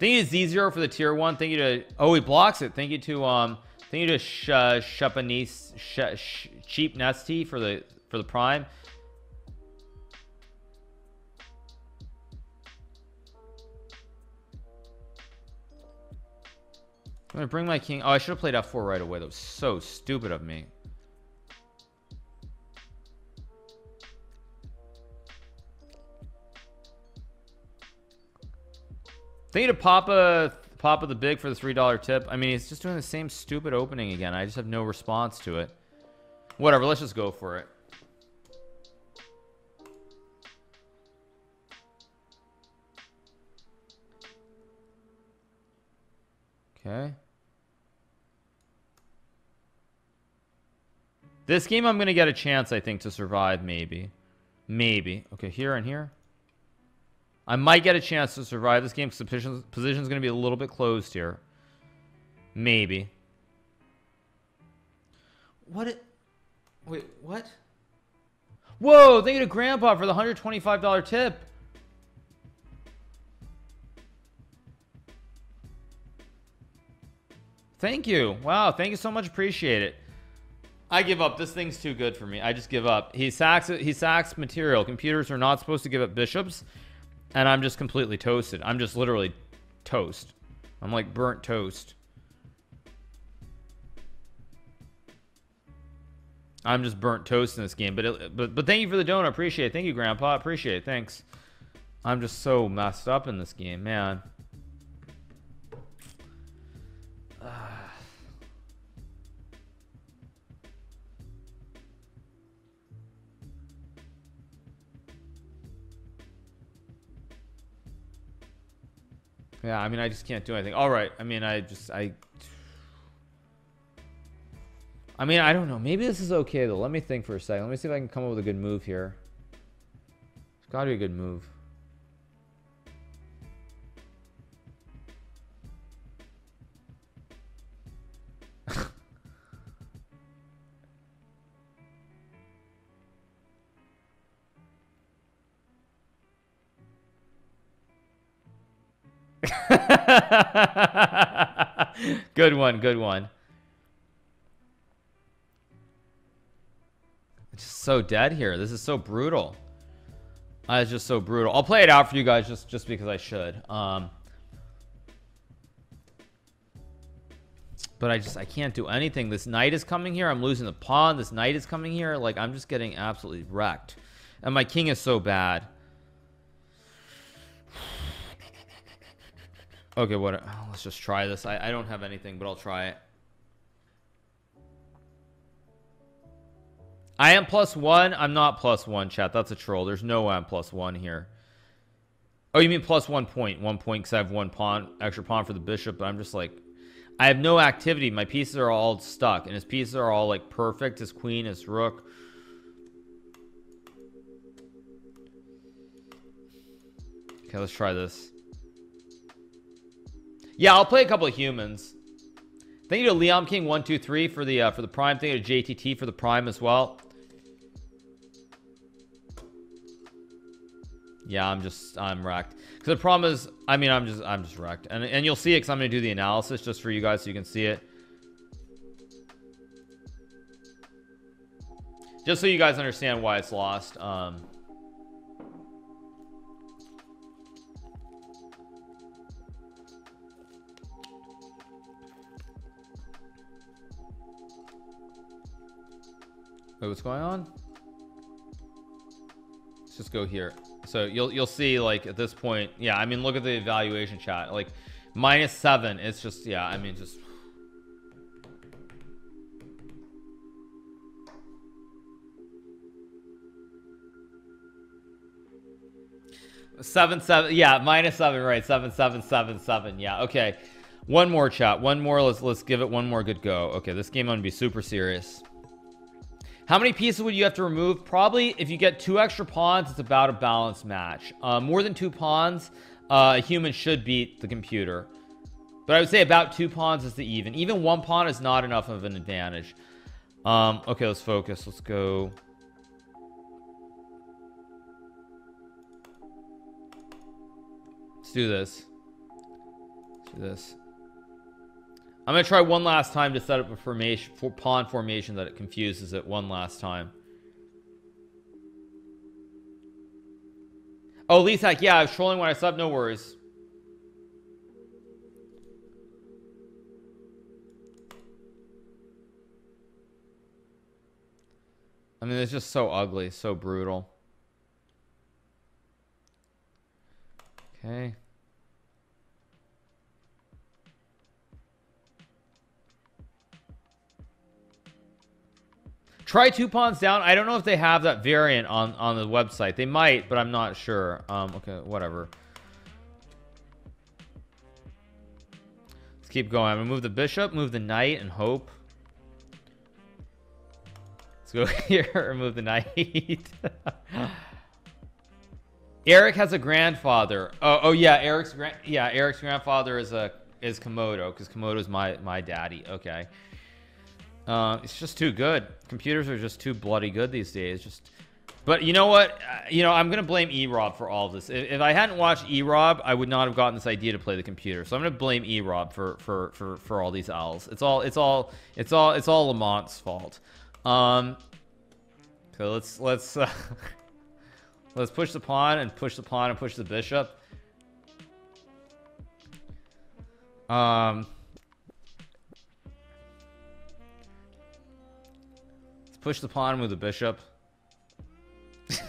Thank you to Z0 for the tier 1. Thank you to, oh, he blocks it. Thank you to Shapanis Cheap Nasty for the prime. I'm gonna bring my king. Oh, I should have played f4 right away. That was so stupid of me. Thank you to Papa the Big for the $3 tip. I mean, he's just doing the same stupid opening again. I just have no response to it. Whatever, let's just go for it. Okay. This game I'm gonna get a chance, I think, to survive, maybe. Okay, here and here I might get a chance to survive this game because the position's gonna be a little bit closed here, maybe. Wait, what? Whoa, thank you to Grandpa for the $125 tip. Thank you. Wow, thank you so much, appreciate it. I give up. This thing's too good for me. I just give up. He sacks material. Computers are not supposed to give up bishops, and I'm just completely toasted. I'm just literally toast. I'm like burnt toast. I'm just burnt toast in this game. But thank you for the donut. Appreciate it. Thank you, Grandpa. Appreciate it. Thanks. I'm just so messed up in this game, man. Yeah, I mean, I just can't do anything. All right, I mean, I mean, I don't know. Maybe this is okay though. Let me think for a second. Let me see if I can come up with a good move here. It's gotta be a good move. Good one, good one. It's just so dead here. This is so brutal. It's just so brutal. I'll play it out for you guys just because I should. But I can't do anything. This knight is coming here. I'm losing the pawn. This knight is coming here. Like, I'm just getting absolutely wrecked. And my king is so bad. Okay, what? Oh, let's just try this. I don't have anything, but I'll try it. I am plus one. I'm not plus one, chat. That's a troll. There's no way I'm plus one here. Oh, you mean plus 1 point. 1 point because I have one pawn, extra pawn for the bishop. But I'm just like... I have no activity. My pieces are all stuck, and his pieces are all like perfect. His queen, his rook. Okay, let's try this. Yeah, I'll play a couple of humans. Thank you to Liam King 123 for the prime. Thank you to JTT for the prime as well. Yeah, I'm wrecked. Because the problem is, I mean, I'm just wrecked, and you'll see it because I'm gonna do the analysis just for you guys so you can see it. Just so you guys understand why it's lost. Wait, what's going on? Let's just go here. So you'll see, like, at this point, yeah, I mean, look at the evaluation, chat, like -7. It's just, yeah, I mean, just -7. Yeah, -7, right? 7 7 7 7. Yeah, okay, one more, chat, one more. Let's give it one more good go. Okay, this game I'm gonna be super serious. How many pieces would you have to remove? Probably, if you get 2 extra pawns, it's about a balanced match. More than 2 pawns, a human should beat the computer, but I would say about 2 pawns is the even. 1 pawn is not enough of an advantage. Okay, let's focus. Let's go. Let's do this. Let's do this. I'm gonna try one last time to set up a formation for pawn formation that it confuses it one last time. Oh, Lisak, yeah, I was trolling when I subbed, no worries. I mean, it's just so ugly, so brutal. Okay. Try 2 pawns down. I don't know if they have that variant on the website. They might, but I'm not sure. Okay, whatever. Let's keep going. I'm gonna move the bishop, move the knight, and hope. Let's go here and move the knight. Eric has a grandfather. Oh yeah, Eric's grandfather is Komodo, because Komodo's my daddy. Okay. It's just too good. Computers are just too bloody good these days. But you know what? I'm gonna blame E-Rob for all of this. If I hadn't watched E-Rob, I would not have gotten this idea to play the computer. So I'm gonna blame E-Rob for all these owls. It's all Lamont's fault. So let's push the pawn and push the pawn and push the bishop. Push the pawn with the bishop. This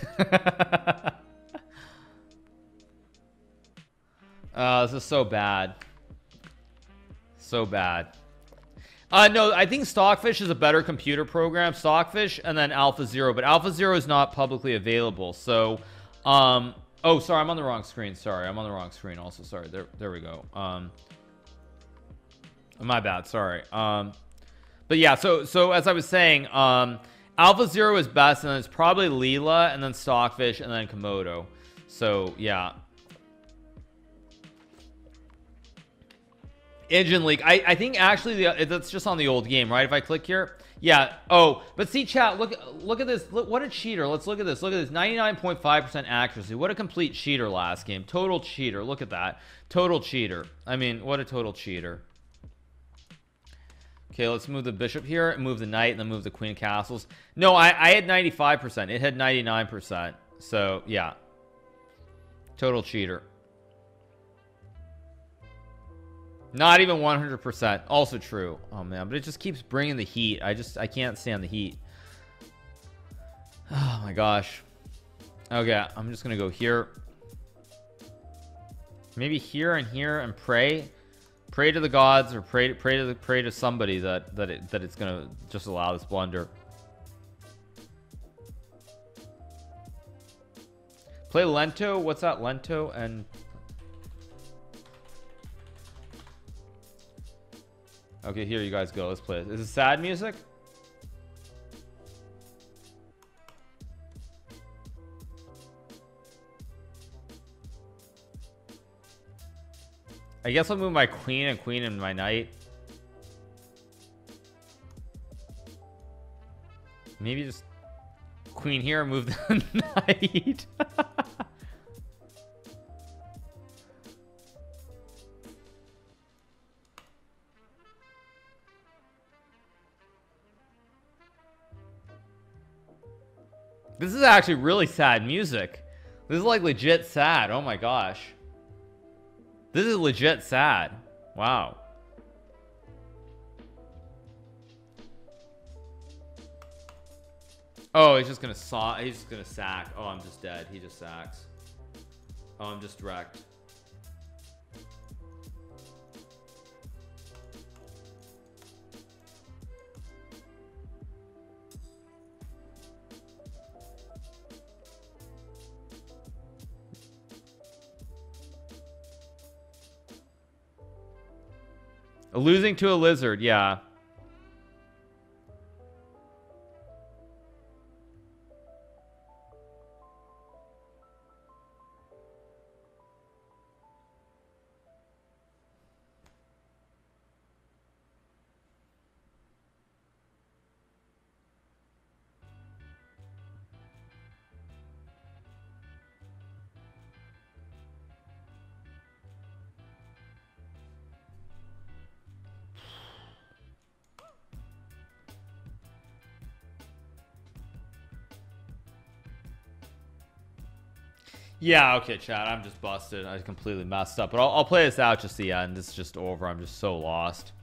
is so bad. So bad. No, I think Stockfish is a better computer program. Stockfish and then Alpha Zero, but Alpha Zero is not publicly available. So, oh, sorry, I'm on the wrong screen. Sorry, I'm on the wrong screen. Also, sorry. There we go. My bad. Sorry. But yeah, so as I was saying, Alpha Zero is best, and then it's probably Leela, and then Stockfish, and then Komodo. So yeah, Engine leak. I think actually that's just on the old game, right? If I click here, yeah. Oh, but see, chat, look at this. Look, what a cheater. Let's look at this. Look at this. 99.5% accuracy. What a complete cheater last game. Total cheater. Look at that. Total cheater. I mean, what a total cheater. Okay, let's move the bishop here, move the knight, and then move the queen of castles. No, I had 95%. It had 99%. So yeah, total cheater. Not even 100%. Also true. Oh man, but it just keeps bringing the heat. I can't stand the heat. Oh my gosh. Okay, I'm just gonna go here, maybe here and here, and pray to the gods, or pray to somebody that it's gonna just allow this blunder. Play lento. What's that? Lento and okay, here you guys go. Let's play this. Is it sad music? I guess I'll move my queen and my knight. Maybe just queen here and move the knight. This is actually really sad music. This is like legit sad. Oh my gosh, this is legit sad. Wow. Oh, he's just gonna sack. Oh, I'm just dead. He just sacks. Oh, I'm just wrecked. Losing to a lizard, yeah. Yeah, okay, chat, I'm just busted. I completely messed up, but I'll play this out just the end. It's just over. I'm just so lost.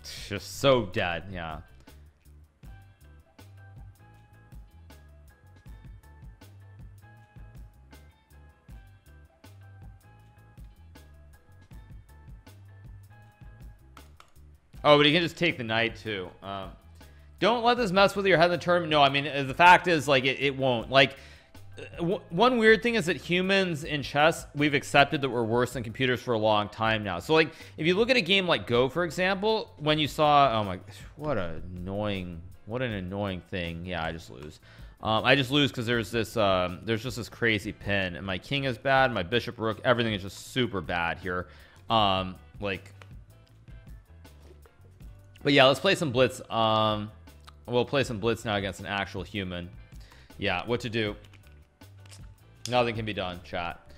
It's just so dead, yeah. Oh, but he can just take the knight too. Don't let this mess with your head in the tournament. No, I mean, the fact is, like, it won't. Like, one weird thing is that humans in chess, we've accepted that we're worse than computers for a long time now. So, like, if you look at a game like Go, for example, when you saw, oh my, what an annoying thing. Yeah, I just lose. I just lose because there's just this crazy pin, and my king is bad, my bishop, rook, everything is just super bad here. Like. But yeah, let's play some blitz. We'll play some blitz now against an actual human. Yeah, what to do? Nothing can be done, chat.